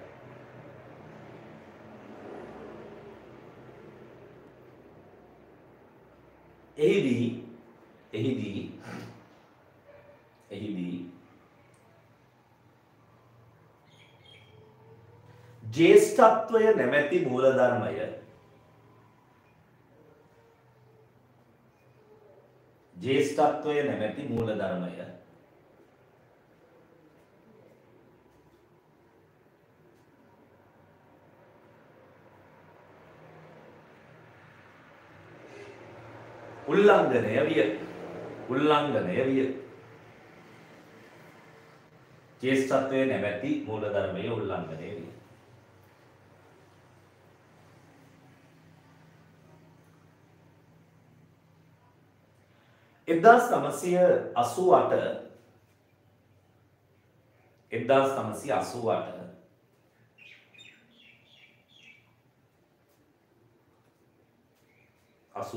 එහිදී ජේෂ්ඨත්වය නැමැති මූලධර්මය උල්ලංඝනය විය. ජේෂ්ඨත්වය නැමැති මූලධර්මය උල්ලංඝනය විය. 1988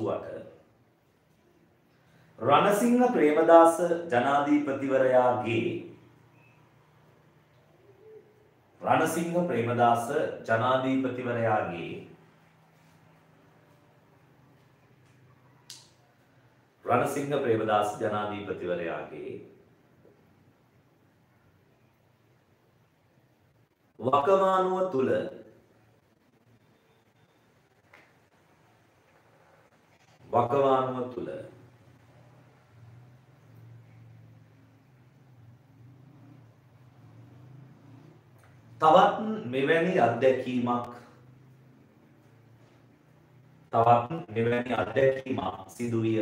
रणसिंह प्रेमदास जनाधिपतिवरयागे वकमानुव तुल तवत् मेवनी अध्यक्षीमाक सिदुविय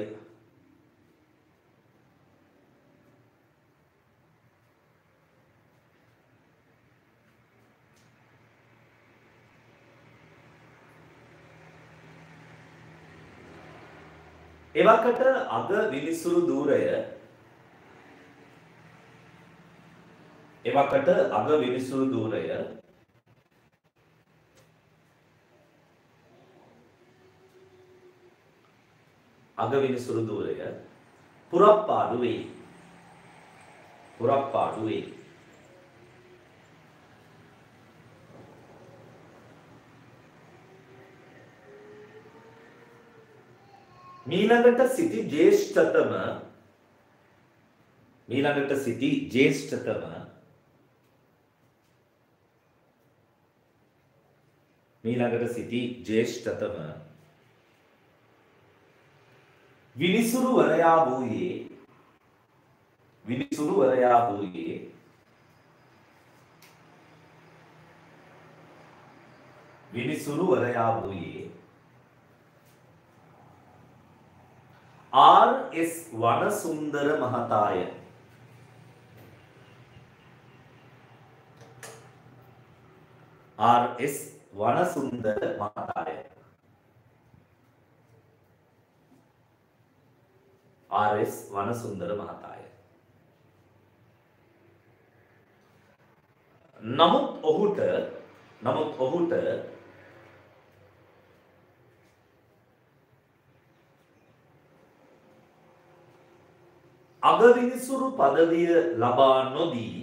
එවකට අද විනිසුරු ධූරය පුරප්පාඩු වේ मीनगट सिटी ज्येष्ठतम विनिसुरु वरयाबूये आर.एस. वनसुंदर महताय आर.एस. वनसुंदर महताय නමුත් ඔහුට අගවිනිසුරු පදවිය ලබා නොදී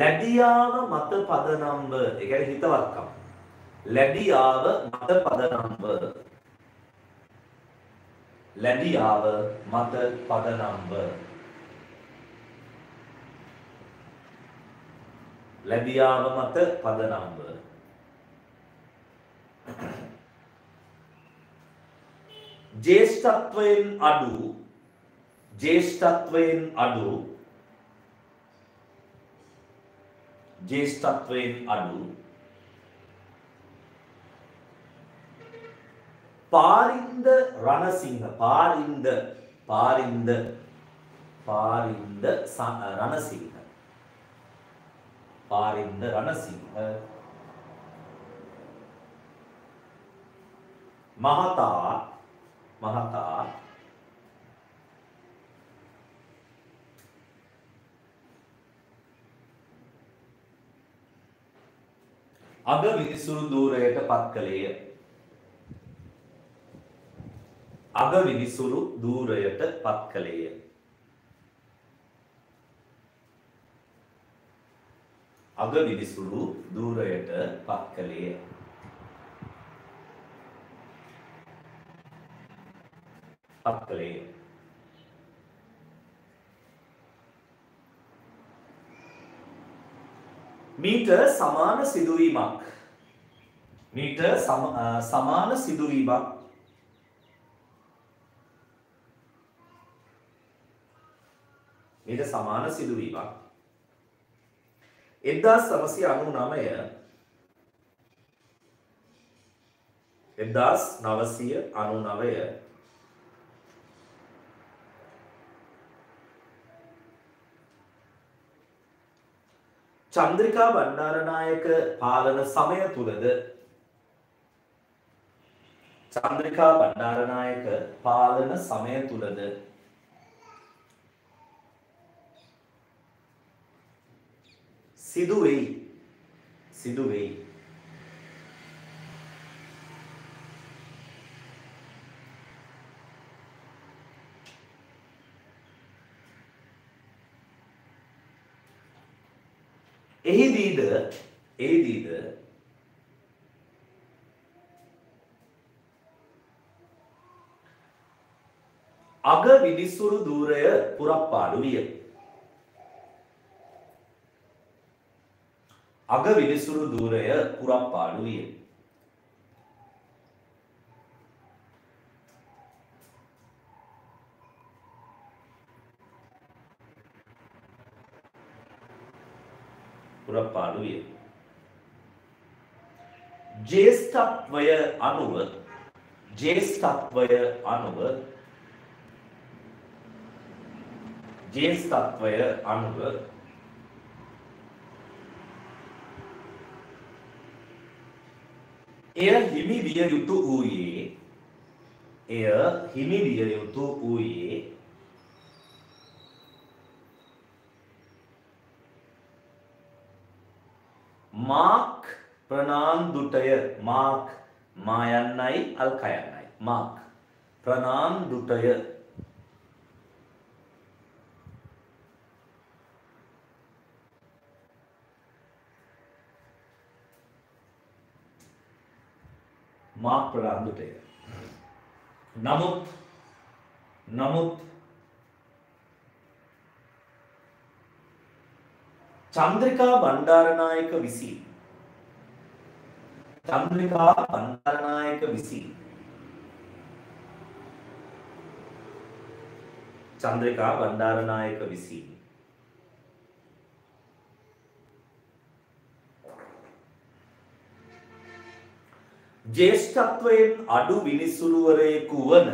ලැබියාව මත පදනම්ව ඒ කියන්නේ හිතවත්කම ලැබියාව මත පදනම්ව ජේෂ්ඨත්වයෙන් අඩු පාරින්ද रणसिंह महता අගවිනිසුරු ධූරයට පත් කළේය. මීට සමාන සිදුවීමක් සමාන සිදුවීමක් 1999 චන්ද්‍රිකා බණ්ඩාරනායක පාලන සමය තුලද සිදු වෙයි එහිදීද අග විනිසුරු ධූරය පුරප්පාඩු විය. අග විනිසුරු ධූරය පුරප්පාඩු විය. ජේෂ්ඨත්වය අනුව එය හිමි විය යුතු වූයේ මාක් ප්‍රනාන්දුටය මාක් මායන්නයි අල්කයන්නයි මාක් ප්‍රනාන්දුටය මාක් ප්‍රනාන්දුටය නමුත් චන්ද්‍රිකා බණ්ඩාරනායක විසින් ජේෂ්ඨත්වයෙන් අඩු විනිසුරුවරයෙකු වන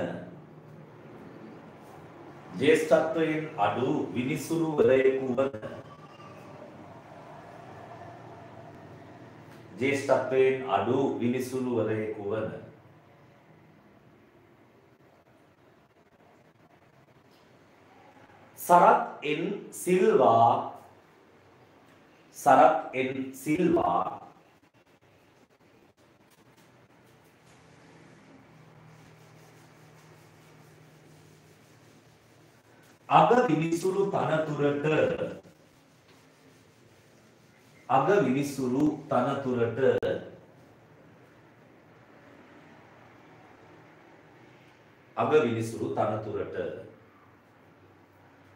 ජේෂ්ඨත්වයෙන් අඩු විනිසුරුවරයෙකු වන සරත් එන් සිල්වා අග විනිසුරු තනතුරට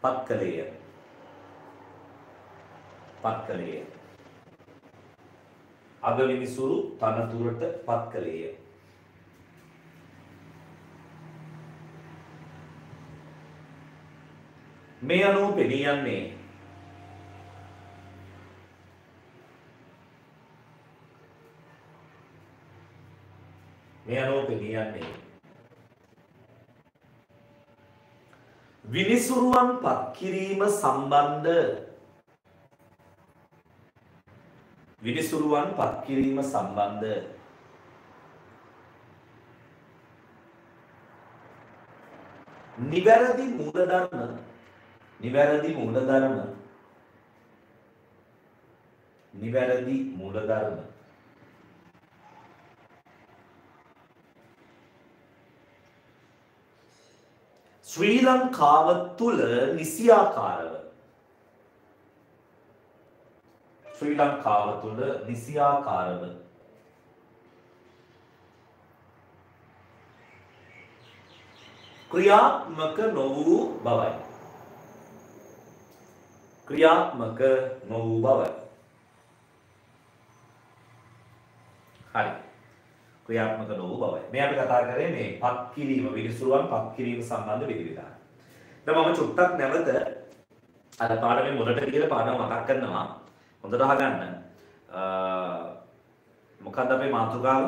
පත්කලේය. මේ අනුව පෙනී යන්නේ විනිසුරුවන් පත්කිරීම සම්බන්ධ නිවැරදි මූලධර්ම ශ්‍රී ලංකාව තුළ නිසියාකාරව ක්‍රියාත්මක නොවූ බවයි. හරි. ක්‍රියාත්මක නොවූ බවයි. මේ අපි කතා කරේ මේ විනිසුරුවන් පත් කිරීම සම්බන්ධ විධිවිධාන. දැන් මම චුට්ටක් නැවත අර පාඩමේ මුලට ගිහලා පාඩම මතක් කරනවා. හොඳට අහගන්න. මොකක්ද අපේ මාතෘකාව?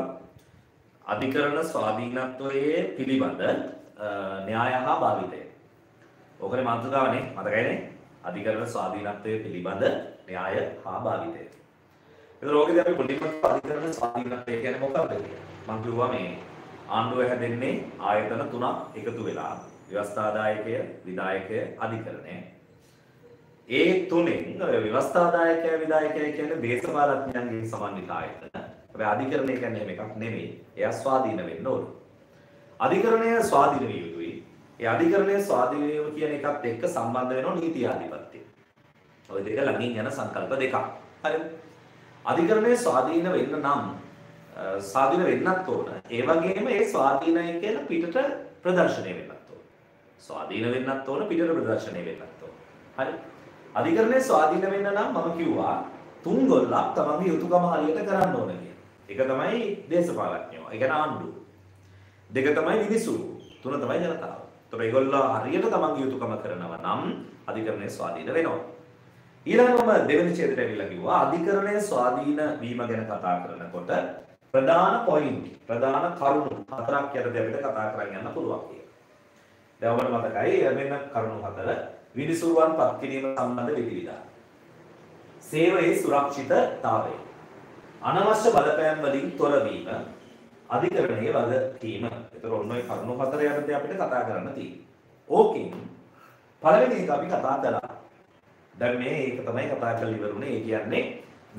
අධිකරණ ස්වාධීනත්වයේ පිළිබඳ න්‍යාය හා භාවිතය. ඔකනේ මාතෘකාවනේ. මතකයිනේ? अधिकरण स्वाधीनत्वයේ පිළිබඳ න්‍යාය හා භාවිතය. ඒතර ඕකදී අපි මුලින්ම අධිකරණ ස්වාධීනත්වය කියන්නේ මොකක්ද කියලා. මම කියුවා මේ ආණ්ඩුව හැදෙන්නේ ආයතන තුනක් එකතු වෙලා. ව්‍යවස්ථාදායකය, විධායකය, අධිකරණය. ඒ තුනෙන් ව්‍යවස්ථාදායකය, විධායකය කියන්නේ දේශපාලඥයන්ගේ සමන්විත ආයතන. හැබැයි අධිකරණය කියන්නේ මේකක් නෙමෙයි. එයා ස්වාධීන වෙන්න ඕන. අධිකරණය ස්වාධීන විය යුතුයි. ඒ අධිකරණය ස්වාධීන වීම කියන එකත් එක්ක සම්බන්ධ වෙනවා නීති ආධිපත්‍යය. ඔය දෙක ළඟින් යන සංකල්ප දෙකක්. හරිද? අධිකරණය ස්වාධීන වෙන්න නම් ස්වාධීන වෙන්නත් ඕන. ඒ වගේම ඒ ස්වාධීනය කියන පිටට ප්‍රදර්ශනය වෙන්නත් ඕන. ස්වාධීන වෙන්නත් ඕන පිටට ප්‍රදර්ශනය වෙන්නත් ඕන. හරි? අධිකරණය ස්වාධීන වෙන්න නම් මම කිව්වා තුන් ගොල්ලක් තමන්ගේ යුතුයකම හරියට කරන්න ඕන කියන. එක තමයි දේශපාලඥයෝ. ඒ කියන්නේ ආණ්ඩුව. දෙක තමයි විනිසුරු. තුන තමයි ජනතාව. ඒතර ඒගොල්ලෝ හරියට තමන්ගේ යුතුයකම කරනවා නම් අධිකරණය ස්වාධීන වෙනවා. ඊළඟම දෙවෙනි ඡේදයට ඇවිල්ලා කිව්වා අධිකරණය ස්වාධීන වීම ගැන කතා කරනකොට ප්‍රධාන පොයින්ට් ප්‍රධාන කරුණු හතරක් යටතේ අපිට කතා කරගෙන යන්න පුළුවන් කියලා. දැන් ඔබට මතකයි මෙන්න කරුණු හතර විනිසුරුවන් පත් කිරීම සම්බන්ධ විධිවිධාන. සේවයේ සුරක්ෂිතතාවය. අනවශ්‍ය බලපෑම් වලින් තොරවීම අධිකරණයේ වගකීම. ඒතර ඔන්න ඔය කරුණු හතර යටතේ අපිට කතා කරන්න තියෙනවා. ඕකෙන් පළවෙනි එක අපි කතා කළා. දැන් මේ ඒක තමයි කතා කරලා ඉවරුනේ. ඒ කියන්නේ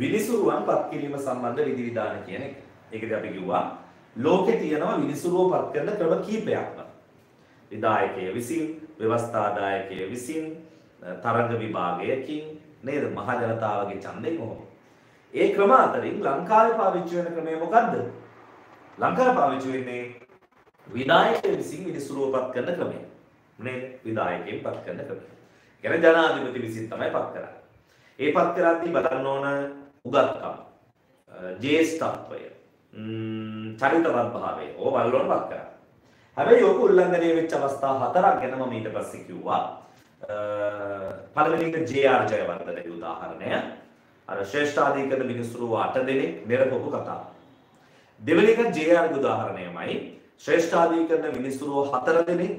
විනිසුරුවන් පත් කිරීම සම්බන්ධ විධිවිධාන කියන එක. ඒකදී අපි කිව්වා ලෝකේ තියෙනවා විනිසුරුව පත් කරන ක්‍රම කීපයක්ම. විධායකය විසින්, ව්‍යවස්ථාදායකය විසින්, තරඟ විභාගයකින් නේද මහ ජනතාවගේ ඡන්දේ කොහොමද? ඒ ක්‍රම අතරින් ලංකාවේ පාවිච්චි වෙන ක්‍රමය මොකද්ද? ලංකාවේ පාවිච්චි වෙන්නේ විධායකය විසින් විනිසුරුව පත් කරන ක්‍රමය. නේද? විධායකයෙන් පත් කරන ක්‍රමය. කියන ජනාධිපති විසින් තමයි පත් කරන්නේ. ඒ පත් කරද්දී බලන්න ඕන උගත්කම, ජේෂ්ඨත්වය, චරිතවත් භාවය. ඕව බලන්න පත් කරා. හැබැයි ඔක උල්ලංඝනය වෙච්ච අවස්ථා හතරක් ගැන මම ඊට පස්සේ කිව්වා. පළවෙනි එක J.R ජයවර්ධනගේ උදාහරණය. අර ශ්‍රේෂ්ඨාධිකරණ මිනිස්සුරුව 8 දෙනෙක් මෙරපොපු කතාව. දෙවෙනි එක J.R ගේ උදාහරණයමයි ශ්‍රේෂ්ඨාධිකරණ මිනිස්සුරුව 4 දෙනෙක්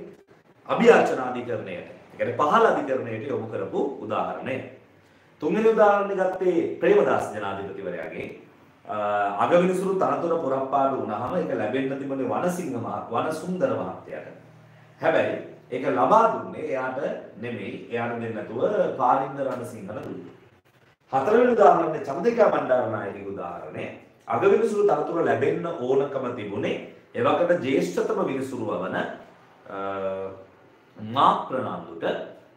අභියාචනාධිකරණයට කියන්නේ පහළ අධිකරණයට යොමු කරපු උදාහරණය. තුන්වෙනි උදාහරණය ගත්තේ ප්‍රේමදාස ජනාධිපතිවරයාගේ අගවිනිසුරු තනතුර පොරප්පාඩු වුණාම ඒක ලැබෙන්න තිබුණේ වනසිංහ වනසුන්දර මහත්තයාට. හැබැයි ඒක ලබා දුන්නේ එයාට නෙමෙයි. එයාට දෙන්න නැතුව පාලින්ද රණසිංහට දුන්නා. හතරවෙනි උදාහරණය චන්ද්‍රිකා බණ්ඩාරනායකගේ උදාහරණය. අගවිනිසුරු තනතුර ලැබෙන්න ඕනකම තිබුණේ එවකට ජේෂ්ඨතම විනිසුරුව වන මාක් ප්‍රනාන්දුට.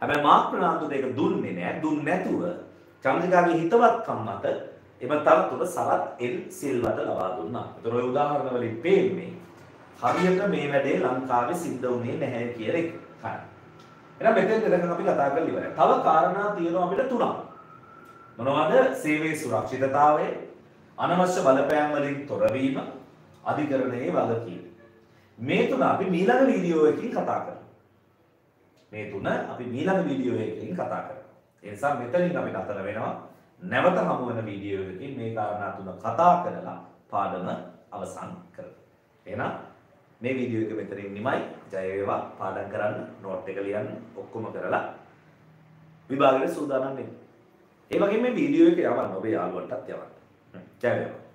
හැබැයි මාක් ප්‍රනාන්දුට ඒක දුන්නේ නැහැ. දුන්නේ නැතුව චන්ද්‍රිකාගේ හිතවත්කම් මත එම තනතුර සරත් එල් සිල්වට ලබා දුන්නා. ඒතර ඔය උදාහරණ වලින් පේන්නේ හරියට මේ වැඩේ ලංකාවේ සිද්ධ වුණේ නැහැ කියලා එක. හරි. එහෙනම් මෙතෙන් දෙකක් අපි කතා කරලා ඉවරයි. තව කාරණා තියෙනවා අපිට තුනක්. මොනවද? සේවයේ සුරක්ෂිතතාවය, අනවශ්‍ය බලපෑම් වලින් තොරවීම, අධිකරණයේ වගකීම. මේ තුන අපි ඊළඟ වීඩියෝ එකකින් කතා කරමු. මේ තුන අපි ඊළඟ වීඩියෝ එකකින් කතා කරමු. ඒ නිසා මෙතනින් අපි නතර වෙනවා. නැවත හමු වෙන වීඩියෝ එකකින් මේ කාරණා තුන කතා කරලා පාඩම අවසන් කරමු. එහෙනම් මේ වීඩියෝ එක මෙතනින් නිමයි. ජය වේවා. පාඩම් කරන්න, නෝට් එක ලියන්න, ඔක්කොම කරලා විභාගයට සූදානම් වෙන්න. ඒ වගේම මේ වීඩියෝ එක යවන්න ඔබේ යාළුවන්ටත් යවන්න. ජය වේවා.